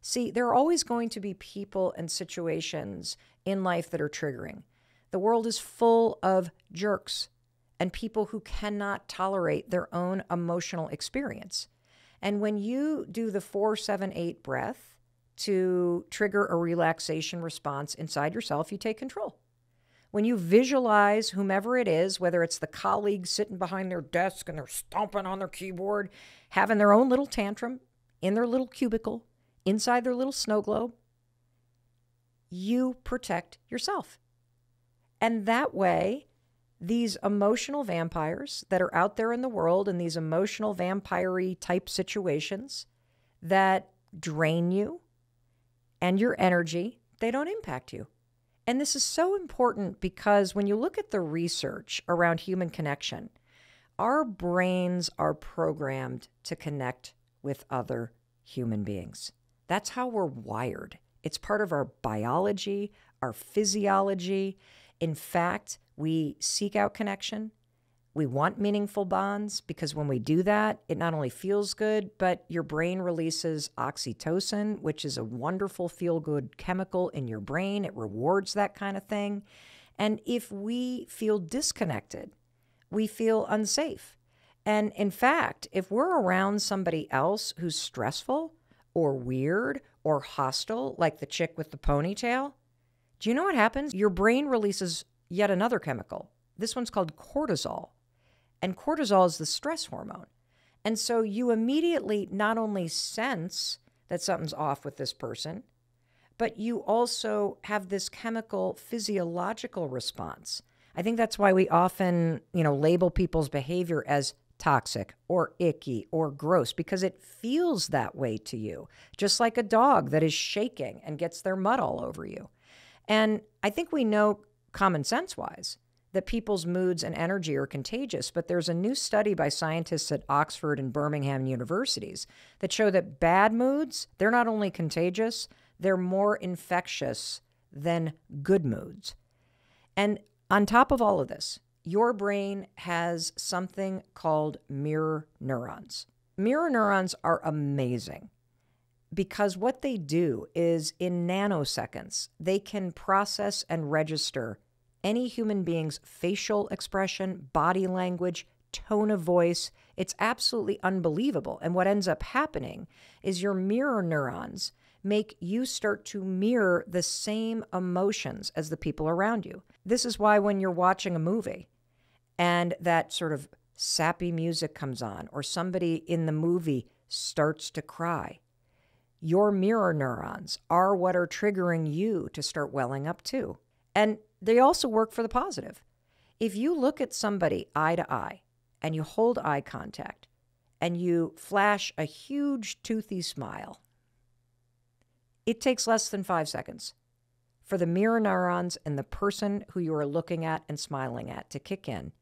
See, there are always going to be people and situations in life that are triggering. The world is full of jerks and people who cannot tolerate their own emotional experience. And when you do the 4-7-8 breath to trigger a relaxation response inside yourself, you take control. When you visualize whomever it is, whether it's the colleague sitting behind their desk and they're stomping on their keyboard, having their own little tantrum in their little cubicle, inside their little snow globe, you protect yourself. And that way, these emotional vampires that are out there in the world in these emotional vampire-y type situations that drain you and your energy, they don't impact you. And this is so important because when you look at the research around human connection, our brains are programmed to connect with other human beings. That's how we're wired. It's part of our biology, our physiology. In fact, we seek out connection. We want meaningful bonds because when we do that, it not only feels good, but your brain releases oxytocin, which is a wonderful feel-good chemical in your brain. It rewards that kind of thing. And if we feel disconnected, we feel unsafe. And in fact, if we're around somebody else who's stressful or weird or hostile, like the chick with the ponytail, do you know what happens? Your brain releases yet another chemical. This one's called cortisol. And cortisol is the stress hormone. And so you immediately not only sense that something's off with this person, but you also have this chemical physiological response. I think that's why we often, label people's behavior as toxic or icky or gross, because it feels that way to you, just like a dog that is shaking and gets their mud all over you. And I think we know common sense wise that people's moods and energy are contagious, but there's a new study by scientists at Oxford and Birmingham universities that show that bad moods, they're not only contagious, they're more infectious than good moods. And on top of all of this, your brain has something called mirror neurons. Mirror neurons are amazing because what they do is in nanoseconds, they can process and register any human being's facial expression, body language, tone of voice. It's absolutely unbelievable. And what ends up happening is your mirror neurons make you start to mirror the same emotions as the people around you. This is why when you're watching a movie and that sort of sappy music comes on or somebody in the movie starts to cry, your mirror neurons are what are triggering you to start welling up too. And they also work for the positive. If you look at somebody eye to eye and you hold eye contact and you flash a huge toothy smile, it takes less than 5 seconds for the mirror neurons and the person who you are looking at and smiling at to kick in,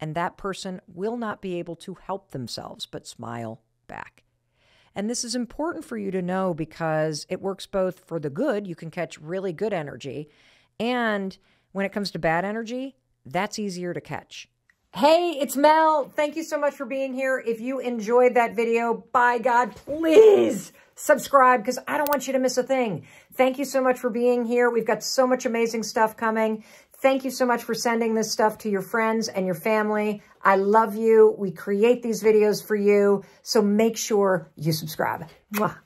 and that person will not be able to help themselves but smile back. And this is important for you to know because it works both for the good, you can catch really good energy, and when it comes to bad energy, that's easier to catch. Hey, it's Mel. Thank you so much for being here. If you enjoyed that video, by God, please subscribe because I don't want you to miss a thing. Thank you so much for being here. We've got so much amazing stuff coming. Thank you so much for sending this stuff to your friends and your family. I love you. We create these videos for you, so make sure you subscribe. Mwah.